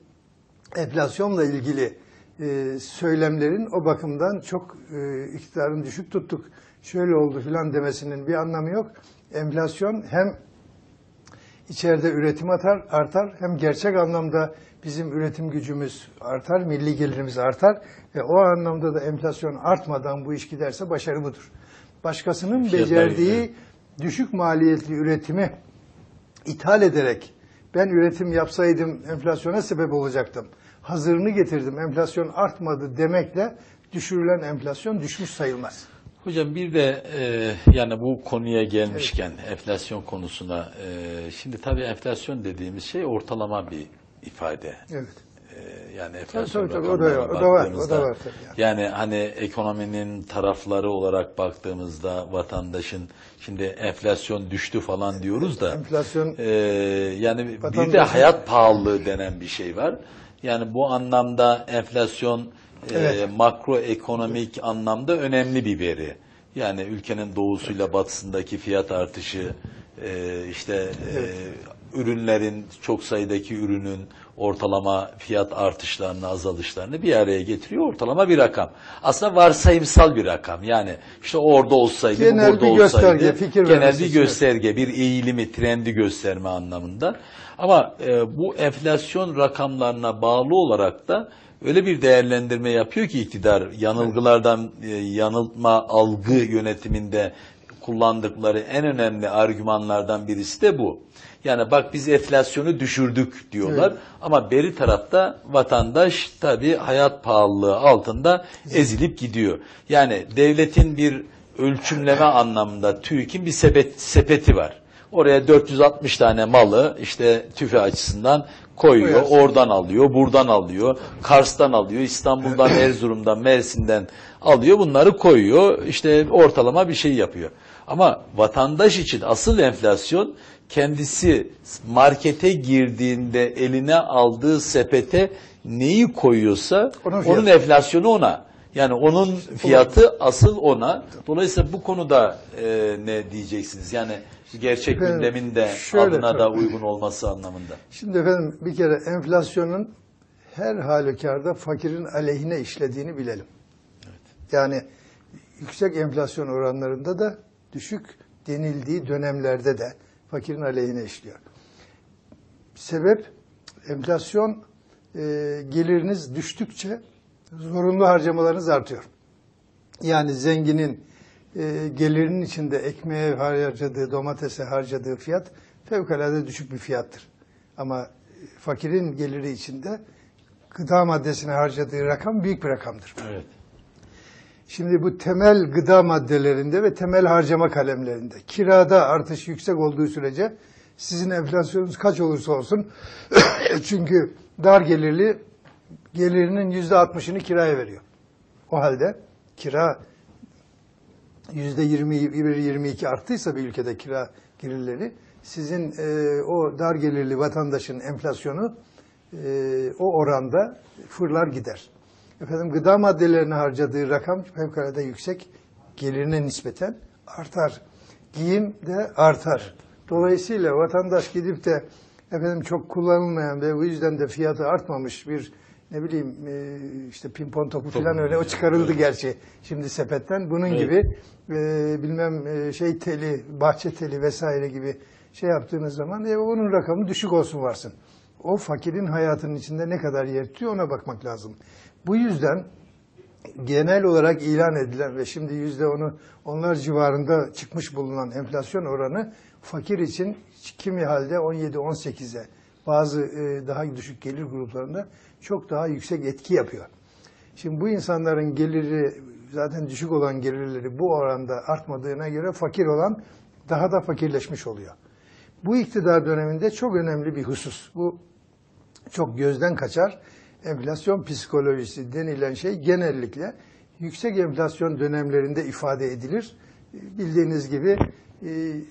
enflasyonla ilgili söylemlerin o bakımdan çok iktidarın düşük tuttuk, şöyle oldu filan demesinin bir anlamı yok. Enflasyon hem içeride üretim artar, hem gerçek anlamda bizim üretim gücümüz artar, milli gelirimiz artar ve o anlamda da enflasyon artmadan bu iş giderse başarı budur. Başkasının becerdiği düşük maliyetli üretimi ithal ederek, ben üretim yapsaydım enflasyona sebep olacaktım, hazırını getirdim, enflasyon artmadı demekle düşürülen enflasyon düşmüş sayılmaz. Hocam bir de yani bu konuya gelmişken, evet, enflasyon konusuna, şimdi tabii enflasyon dediğimiz şey ortalama bir ifade. Evet. Yani enflasyon rakamlarına baktığımızda, yani hani ekonominin tarafları olarak baktığımızda vatandaşın, şimdi enflasyon düştü falan diyoruz da, enflasyon, yani bir de hayat pahalılığı denen bir şey var. Yani bu anlamda enflasyon, evet, makroekonomik anlamda önemli bir veri. Yani ülkenin doğusuyla batısındaki fiyat artışı, işte ürünlerin, çok sayıdaki ürünün ortalama fiyat artışlarını, azalışlarını bir araya getiriyor. Ortalama bir rakam. Aslında varsayımsal bir rakam. Yani işte orada olsaydı, genel burada olsaydı. Genel bir gösterge, bir eğilimi, trendi gösterme anlamında. Ama bu enflasyon rakamlarına bağlı olarak da öyle bir değerlendirme yapıyor ki iktidar, yanılgılardan, yanıltma algı yönetiminde kullandıkları en önemli argümanlardan birisi de bu. Yani bak biz enflasyonu düşürdük diyorlar, evet, ama beri tarafta vatandaş tabii hayat pahalılığı altında ezilip gidiyor. Yani devletin bir ölçümleme anlamında TÜİK'in bir sepeti var. Oraya 460 tane malı işte tüfe açısından koyuyor, oradan alıyor, buradan alıyor, Kars'tan alıyor, İstanbul'dan, Erzurum'dan, Mersin'den alıyor, bunları koyuyor, işte ortalama bir şey yapıyor. Ama vatandaş için asıl enflasyon, kendisi markete girdiğinde eline aldığı sepete neyi koyuyorsa onun enflasyonu ona. Yani onun fiyatı asıl ona. Dolayısıyla bu konuda ne diyeceksiniz? Yani gerçek gündemin de adına da uygun olması anlamında. Şimdi efendim bir kere enflasyonun her halükarda fakirin aleyhine işlediğini bilelim. Evet. Yani yüksek enflasyon oranlarında da, düşük denildiği dönemlerde de fakirin aleyhine işliyor. Sebep, enflasyon geliriniz düştükçe zorunlu harcamalarınız artıyor. Yani zenginin gelirinin içinde ekmeğe harcadığı, domatese harcadığı fiyat fevkalade düşük bir fiyattır. Ama fakirin geliri içinde gıda maddesine harcadığı rakam büyük bir rakamdır. Evet. Şimdi bu temel gıda maddelerinde ve temel harcama kalemlerinde, kirada artış yüksek olduğu sürece sizin enflasyonunuz kaç olursa olsun çünkü dar gelirli gelirinin %60'ını kiraya veriyor. O halde kira %21-22 arttıysa bir ülkede kira gelirleri, sizin o dar gelirli vatandaşın enflasyonu o oranda fırlar gider. Efendim gıda maddelerine harcadığı rakam fevkalade yüksek, gelirine nispeten artar. Giyim de artar. Dolayısıyla vatandaş gidip de efendim çok kullanılmayan ve bu yüzden de fiyatı artmamış bir, ne bileyim işte pimpon topu falan, öyle o çıkarıldı, evet, gerçi şimdi sepetten. Bunun, evet, gibi bilmem şey teli, bahçe teli vesaire gibi şey yaptığınız zaman onun rakamı düşük olsun varsın. O fakirin hayatının içinde ne kadar yer tutuyor ona bakmak lazım. Bu yüzden genel olarak ilan edilen ve şimdi %10'u onlar civarında çıkmış bulunan enflasyon oranı fakir için kimi halde 17-18'e, bazı daha düşük gelir gruplarında çok daha yüksek etki yapıyor. Şimdi bu insanların geliri, zaten düşük olan gelirleri bu oranda artmadığına göre fakir olan daha da fakirleşmiş oluyor. Bu iktidar döneminde çok önemli bir husus. Bu çok gözden kaçar. Enflasyon psikolojisi denilen şey genellikle yüksek enflasyon dönemlerinde ifade edilir. Bildiğiniz gibi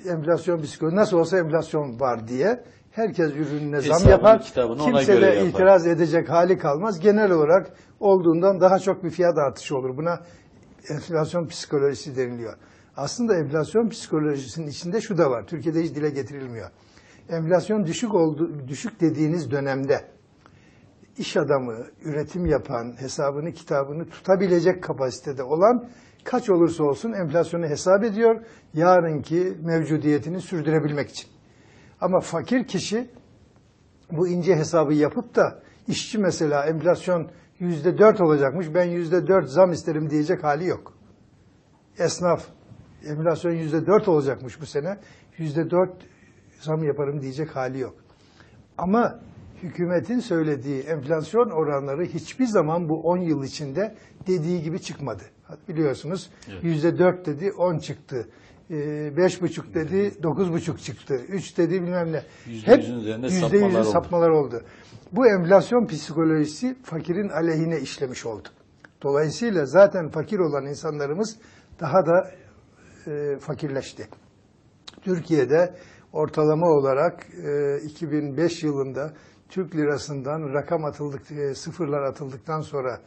enflasyon psikolojisi, nasıl olsa enflasyon var diye herkes ürününe zam yapar. Kimse de itiraz edecek hali kalmaz. Genel olarak olduğundan daha çok bir fiyat artışı olur. Buna enflasyon psikolojisi deniliyor. Aslında enflasyon psikolojisinin içinde şu da var. Türkiye'de hiç dile getirilmiyor. Enflasyon düşük dediğiniz dönemde iş adamı, üretim yapan, hesabını kitabını tutabilecek kapasitede olan kaç olursa olsun enflasyonu hesap ediyor, yarınki mevcudiyetini sürdürebilmek için. Ama fakir kişi bu ince hesabı yapıp da işçi mesela enflasyon %4 olacakmış, ben %4 zam isterim diyecek hali yok. Esnaf enflasyon %4 olacakmış bu sene, %4 zam yaparım diyecek hali yok. Ama hükümetin söylediği enflasyon oranları hiçbir zaman bu 10 yıl içinde dediği gibi çıkmadı. Biliyorsunuz %4 dedi, 10 çıktı. 5,5 dedi, 9,5 çıktı. 3 dedi, bilmem ne. Hep %100'ün sapmalar oldu. Bu enflasyon psikolojisi fakirin aleyhine işlemiş oldu. Dolayısıyla zaten fakir olan insanlarımız daha da fakirleşti. Türkiye'de ortalama olarak 2005 yılında Türk lirasından rakam sıfırlar atıldıktan sonra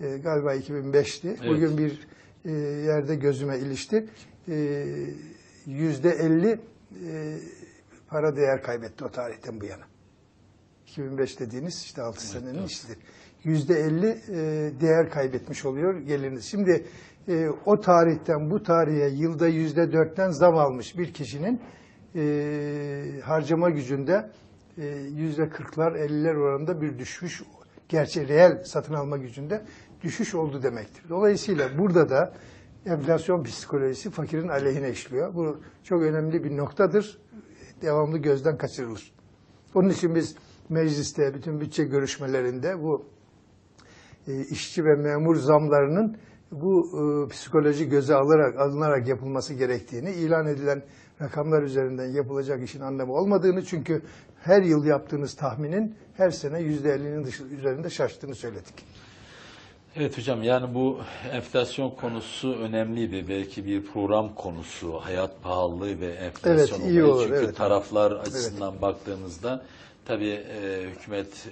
galiba 2005'ti. Evet. Bugün bir yerde gözüme ilişti. %50 para değer kaybetti o tarihten bu yana. 2005 dediğiniz işte 6 senenin işidir. %50 değer kaybetmiş oluyor geliriniz. Şimdi o tarihten bu tarihe yılda %4'ten zam almış bir kişinin harcama gücünde %40'lar 50'ler oranında bir düşüş, gerçi reel satın alma gücünde düşüş oldu demektir. Dolayısıyla burada da enflasyon psikolojisi fakirin aleyhine işliyor. Bu çok önemli bir noktadır. Devamlı gözden kaçırılır. Onun için biz mecliste bütün bütçe görüşmelerinde bu işçi ve memur zamlarının bu psikoloji göze alınarak yapılması gerektiğini, ilan edilen rakamlar üzerinden yapılacak işin anlamı olmadığını, çünkü her yıl yaptığınız tahminin her sene %50'nin üzerinde şaştığını söyledik. Evet hocam, yani bu enflasyon konusu önemliydi. Belki bir program konusu, hayat pahalılığı ve enflasyon olayı. Çünkü taraflar açısından baktığınızda tabii hükümet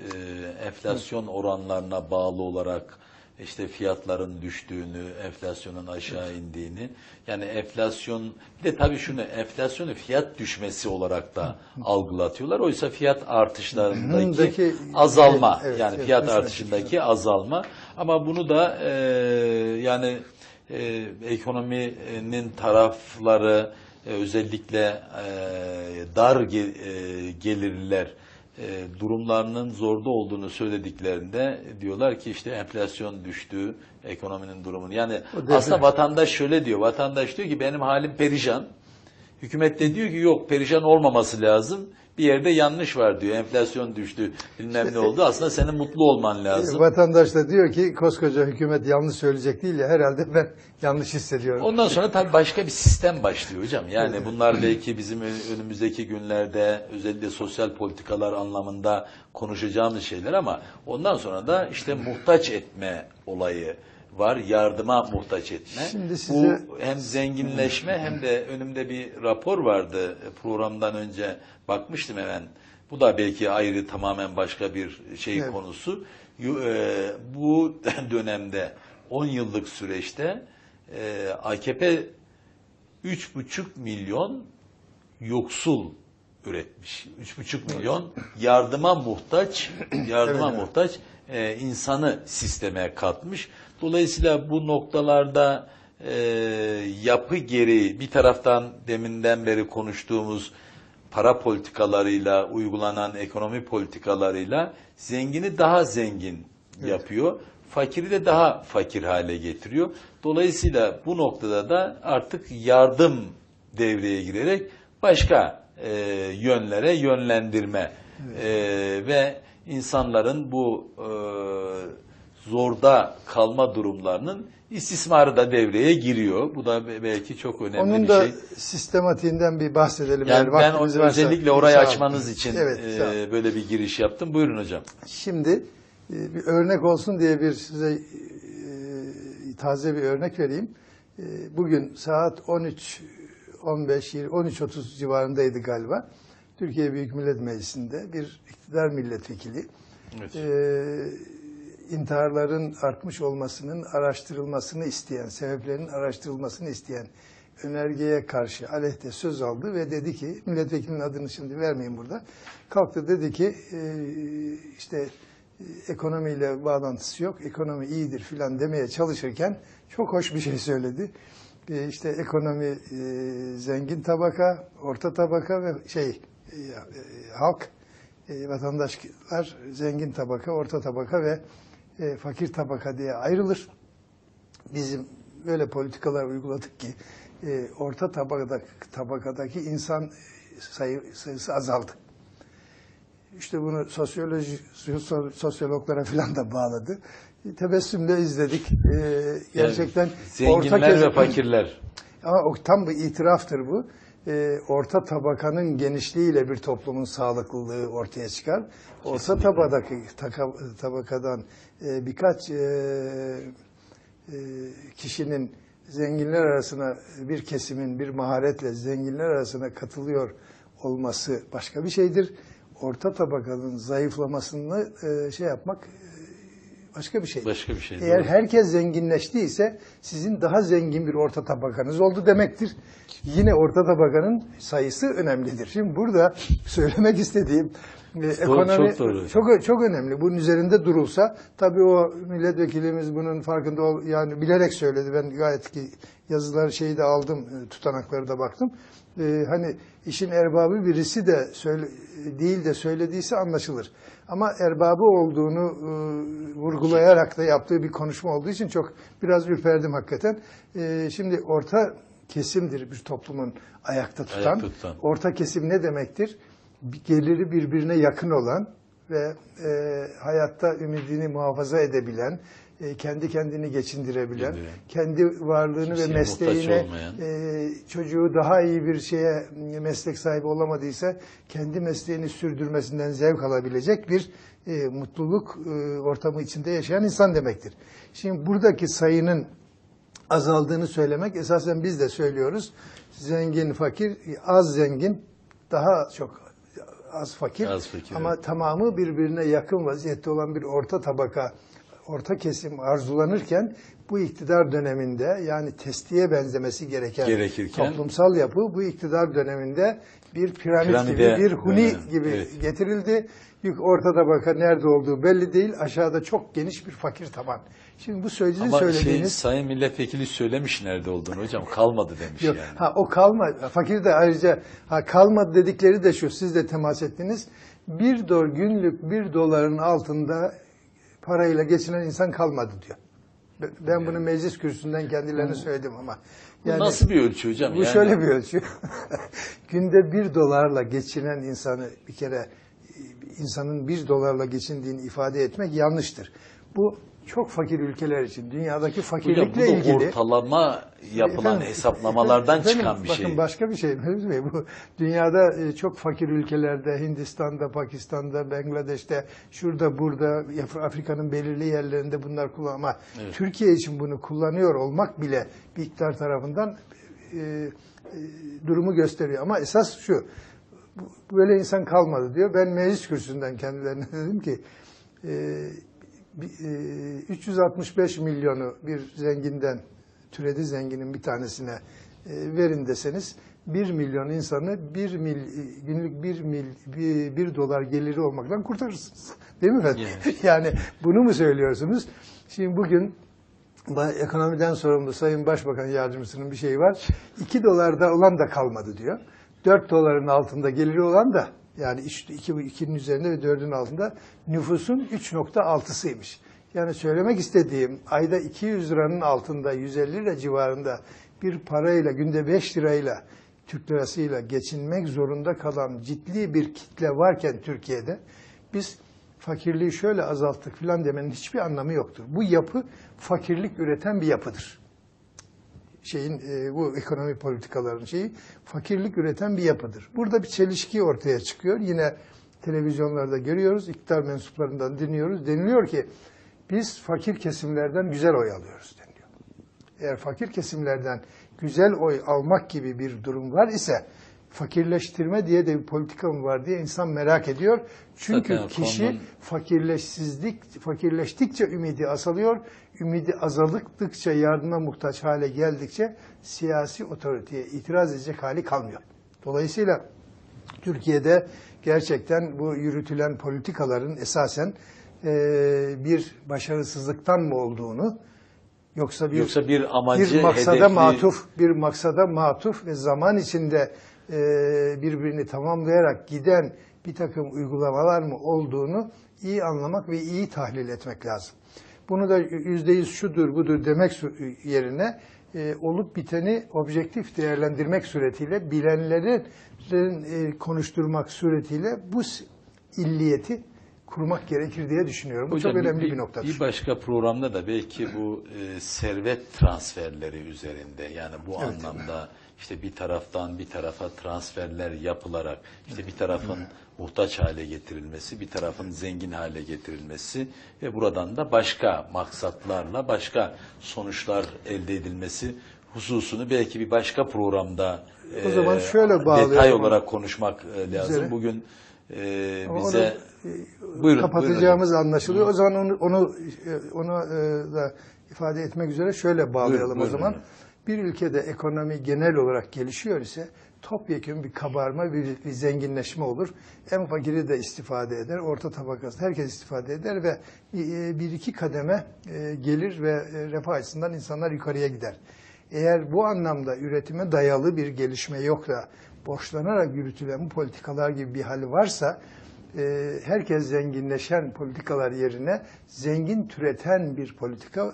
enflasyon oranlarına bağlı olarak işte fiyatların düştüğünü, enflasyonun aşağı indiğini, yani enflasyon, bir de tabii şunu, enflasyonu fiyat düşmesi olarak da algılatıyorlar. Oysa fiyat artışlarındaki azalma, yani fiyat artışındaki azalma. Ama bunu da yani ekonominin tarafları, özellikle dar gelirler durumlarının zorda olduğunu söylediklerinde diyorlar ki işte enflasyon düştü, ekonominin durumunu. Yani aslında vatandaş şöyle diyor, vatandaş diyor ki benim halim perişan. Hükümet de diyor ki yok, perişan olmaması lazım. Bir yerde yanlış var diyor. Enflasyon düştü, bilmem ne oldu. Aslında senin mutlu olman lazım. Vatandaş da diyor ki koskoca hükümet yanlış söyleyecek değil ya, herhalde ben yanlış hissediyorum. Ondan sonra tabii başka bir sistem başlıyor hocam. Yani bunlar belki bizim önümüzdeki günlerde özellikle sosyal politikalar anlamında konuşacağımız şeyler, ama ondan sonra da işte muhtaç etme olayı var. Yardıma muhtaç etme. Şimdi size... Bu hem zenginleşme hem de önümde bir rapor vardı. Programdan önce bakmıştım hemen. Bu da belki ayrı, tamamen başka bir şey konusu. Bu dönemde 10 yıllık süreçte AKP 3,5 milyon yoksul üretmiş. 3,5 milyon yardıma muhtaç, muhtaç insanı sisteme katmış. Dolayısıyla bu noktalarda yapı gereği bir taraftan deminden beri konuştuğumuz para politikalarıyla, uygulanan ekonomi politikalarıyla zengini daha zengin yapıyor. fakiri de daha fakir hale getiriyor. Dolayısıyla bu noktada da artık yardım devreye girerek başka yönlere yönlendirme ve insanların bu zorda kalma durumlarının istismarı da devreye giriyor. Bu da belki çok önemli bir şey. Onun da sistematiğinden bir bahsedelim. Yani ben özellikle orayı açmanız için böyle bir giriş yaptım. Buyurun hocam. Şimdi bir örnek olsun diye size taze bir örnek vereyim. Bugün saat 13.30 civarındaydı galiba. Türkiye Büyük Millet Meclisi'nde bir iktidar milletvekili intiharların artmış olmasının araştırılmasını isteyen, sebeplerinin araştırılmasını isteyen önergeye karşı aleyhte söz aldı ve dedi ki, milletvekilinin adını şimdi vermeyin burada, kalktı dedi ki işte ekonomiyle bağlantısı yok, ekonomi iyidir filan demeye çalışırken çok hoş bir şey söyledi. İşte ekonomi zengin tabaka, orta tabaka ve halk, vatandaşlar zengin tabaka, orta tabaka ve fakir tabaka diye ayrılır. Bizim böyle politikalar uyguladık ki orta tabakadaki insan sayısı azaldı. İşte bunu sosyologlara falan da bağladı. Tebessümle izledik. Gerçekten yani zenginler ve fakirler. Ama tam bir itiraftır bu. Orta tabakanın genişliğiyle bir toplumun sağlıklılığı ortaya çıkar. Orta tabakadan birkaç kişinin zenginler arasına, bir kesimin bir maharetle zenginler arasına katılıyor olması başka bir şeydir. Orta tabakanın zayıflamasını yapmak başka bir şey. Başka bir şey. Eğer herkes zenginleştiyse sizin daha zengin bir orta tabakanız oldu demektir. Yine orta tabakanın sayısı önemlidir. Şimdi burada söylemek istediğim ekonomi çok önemli. Bunun üzerinde durulsa, tabii o milletvekilimiz bunun farkında yani bilerek söyledi. Ben gayet ki yazıları de aldım, tutanakları da baktım. Hani işin erbabı birisi de söylediyse anlaşılır. Ama erbabı olduğunu vurgulayarak da yaptığı bir konuşma olduğu için biraz ürperdim hakikaten. Şimdi orta kesimdir bir toplumun ayakta tutan. Orta kesim ne demektir? Geliri birbirine yakın olan ve hayatta ümidini muhafaza edebilen, kendi kendini geçindirebilen, kendi varlığını ve mesleğine, çocuğu daha iyi bir meslek sahibi olamadıysa kendi mesleğini sürdürmesinden zevk alabilecek bir mutluluk ortamı içinde yaşayan insan demektir. Şimdi buradaki sayının azaldığını söylemek, esasen biz de söylüyoruz, zengin fakir, az zengin daha çok az fakir ama tamamı birbirine yakın vaziyette olan bir orta tabaka, orta kesim arzulanırken bu iktidar döneminde, yani testiye benzemesi gerekirken, toplumsal yapı bu iktidar döneminde bir piramide, gibi, bir huni gibi getirildi. Orta tabaka nerede olduğu belli değil. Aşağıda çok geniş bir fakir taban. Şimdi bu söylediğiniz... Ama sayın milletvekili söylemiş nerede olduğunu hocam. Kalmadı demiş yani. O kalmadı. Fakir de ayrıca kalmadı dedikleri de şu. Siz de temas ettiniz. Günlük $1 altında parayla geçinen insan kalmadı diyor. Ben bunu meclis kürsüsünden kendilerine söyledim ama. Yani, nasıl bir ölçü hocam? Bu şöyle bir ölçü. Günde $1 geçinen insanı bir kere insanın $1 geçindiğini ifade etmek yanlıştır. Bu çok fakir ülkeler için, dünyadaki fakirlikle ilgili. Bu da ortalama yapılan hesaplamalardan çıkan bir şey. Bakın başka bir şey. Bu dünyada çok fakir ülkelerde, Hindistan'da, Pakistan'da, Bangladeş'te, şurada, burada, Afrika'nın belirli yerlerinde bunlar kullanma. Türkiye için bunu kullanıyor olmak bile bir iktidar tarafından durumu gösteriyor. Ama esas şu, böyle insan kalmadı diyor. Ben meclis kürsüsünden kendilerine dedim ki 365 milyonu bir zenginden, türedi zenginin bir tanesine verin deseniz 1 milyon insanı günlük $1 geliri olmaktan kurtarırsınız. Değil mi efendim? Yani bunu mu söylüyorsunuz? Şimdi bugün ekonomiden sorumlu Sayın Başbakan Yardımcısının bir şeyi var. $2 olan da kalmadı diyor. $4 altında geliri olan da, yani 2'nin üzerinde ve 4'ün altında nüfusun 3.6'sıymış. Yani söylemek istediğim, ayda 200 liranın altında, 150 lira civarında bir parayla, günde 5 lirayla, Türk lirasıyla geçinmek zorunda kalan ciddi bir kitle varken Türkiye'de biz fakirliği şöyle azalttık falan demenin hiçbir anlamı yoktur. Bu yapı fakirlik üreten bir yapıdır. Bu ekonomi politikaların şeyi fakirlik üreten bir yapıdır. Burada bir çelişki ortaya çıkıyor. Yine televizyonlarda görüyoruz, iktidar mensuplarından dinliyoruz. Deniliyor ki biz fakir kesimlerden güzel oy alıyoruz deniliyor. Eğer fakir kesimlerden güzel oy almak gibi bir durum var ise fakirleştirme diye de bir politika mı var diye insan merak ediyor. Çünkü zaten kişi fakirleştikçe ümidi azalıyor. Ümidi azaldıkça, yardıma muhtaç hale geldikçe siyasi otoriteye itiraz edecek hali kalmıyor. Dolayısıyla Türkiye'de gerçekten bu yürütülen politikaların esasen bir başarısızlıktan mı olduğunu, yoksa bir amacı, bir maksada hedefli... bir maksada matuf ve zaman içinde birbirini tamamlayarak giden bir takım uygulamalar mı olduğunu iyi anlamak ve iyi tahlil etmek lazım. Bunu da %100 şudur budur demek yerine olup biteni objektif değerlendirmek suretiyle, bilenlerin konuşturmak suretiyle bu illiyeti kurmak gerekir diye düşünüyorum. Bu hocam, çok önemli bir noktadır. Bir başka programda da belki bu servet transferleri üzerinde, yani bu anlamda işte bir taraftan bir tarafa transferler yapılarak işte bir tarafın muhtaç hale getirilmesi, bir tarafın zengin hale getirilmesi ve buradan da başka maksatlarla başka sonuçlar elde edilmesi hususunu belki bir başka programda o zaman şöyle detay olarak konuşmak lazım. Güzel. Bugün bize buyurun, kapatacağımız buyurun. Anlaşılıyor. O zaman onu da ifade etmek üzere şöyle bağlayalım buyurun, o zaman. Buyurun. Bir ülkede ekonomi genel olarak gelişiyor ise topyekun bir kabarma, bir zenginleşme olur. En fakiri de istifade eder, orta tabakası, herkes istifade eder ve bir iki kademe gelir ve refah açısından insanlar yukarıya gider. Eğer bu anlamda üretime dayalı bir gelişme yok da borçlanarak yürütülen bu politikalar gibi bir hali varsa, herkes zenginleşen politikalar yerine zengin türeten bir politika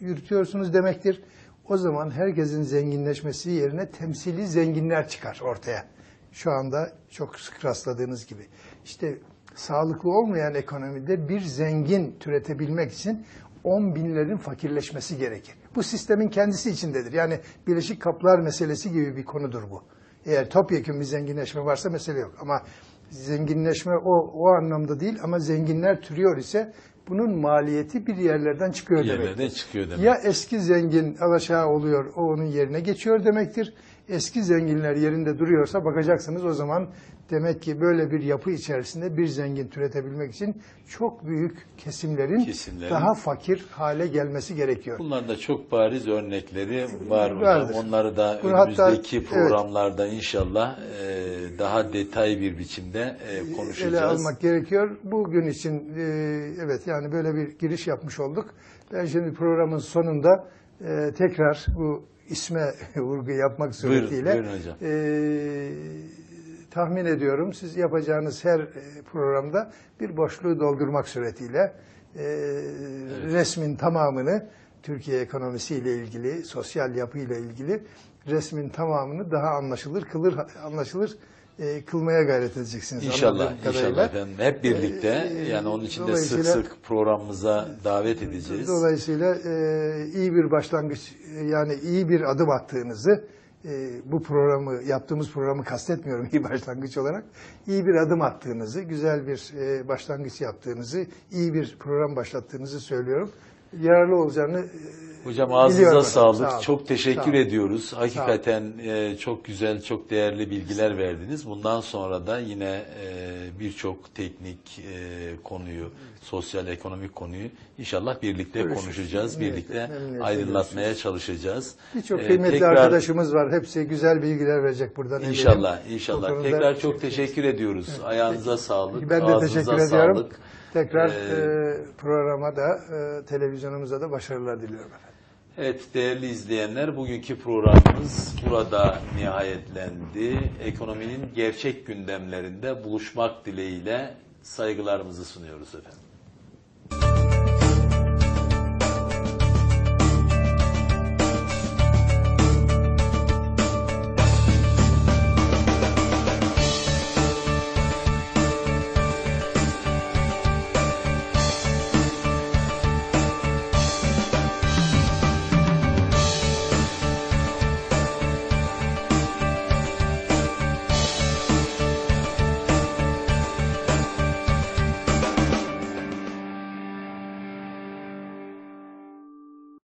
yürütüyorsunuz demektir. O zaman herkesin zenginleşmesi yerine temsili zenginler çıkar ortaya. Şu anda çok sık rastladığınız gibi. İşte sağlıklı olmayan ekonomide bir zengin türetebilmek için 10 binlerin fakirleşmesi gerekir. Bu sistemin kendisi içindedir. Yani bileşik kaplar meselesi gibi bir konudur bu. Eğer topyekun bir zenginleşme varsa mesele yok. Ama zenginleşme o anlamda değil, ama zenginler türüyor ise bunun maliyeti bir yerlerden çıkıyor demektir. Ya eski zengin alaşağı oluyor, o onun yerine geçiyor demektir. Eski zenginler yerinde duruyorsa bakacaksınız o zaman demek ki böyle bir yapı içerisinde bir zengin türetebilmek için çok büyük kesimlerin daha fakir hale gelmesi gerekiyor. Bunların da çok bariz örnekleri var. Onları da önümüzdeki programlarda inşallah daha detay bir biçimde konuşacağız. Ele almak gerekiyor. Bugün için evet, yani böyle bir giriş yapmış olduk. Ben şimdi programın sonunda tekrar bu isme vurgu yapmak suretiyle buyurun tahmin ediyorum siz yapacağınız her programda bir boşluğu doldurmak suretiyle resmin tamamını, Türkiye ekonomisiyle ilgili, sosyal yapıyla ilgili resmin tamamını daha anlaşılır kılmaya gayret edeceksiniz. İnşallah efendim. Hep birlikte yani onun için de sık programımıza davet edeceğiz. Dolayısıyla iyi bir başlangıç, yani iyi bir adım attığınızı, bu programı, yaptığımız programı kastetmiyorum iyi başlangıç olarak, iyi bir adım attığınızı, güzel bir başlangıç yaptığınızı, iyi bir program başlattığınızı söylüyorum. Yararlı olacağını hocam ağzınıza sağlık. Sağ olun. Çok teşekkür ediyoruz. Hakikaten çok güzel, çok değerli bilgiler verdiniz. Bundan sonra da yine birçok teknik konuyu, sosyal ekonomik konuyu inşallah birlikte konuşacağız. Birlikte aydınlatmaya çalışacağız. Birçok kıymetli arkadaşımız var. Hepsi güzel bilgiler verecek buradan. İnşallah. Tekrar çok teşekkür ediyoruz. Evet. Ayağınıza sağlık. Ben de teşekkür ediyorum. Sağlık. Tekrar programa da, televizyonumuza da başarılar diliyorum efendim. Evet değerli izleyenler, bugünkü programımız burada nihayetlendi. Ekonominin gerçek gündemlerinde buluşmak dileğiyle saygılarımızı sunuyoruz efendim.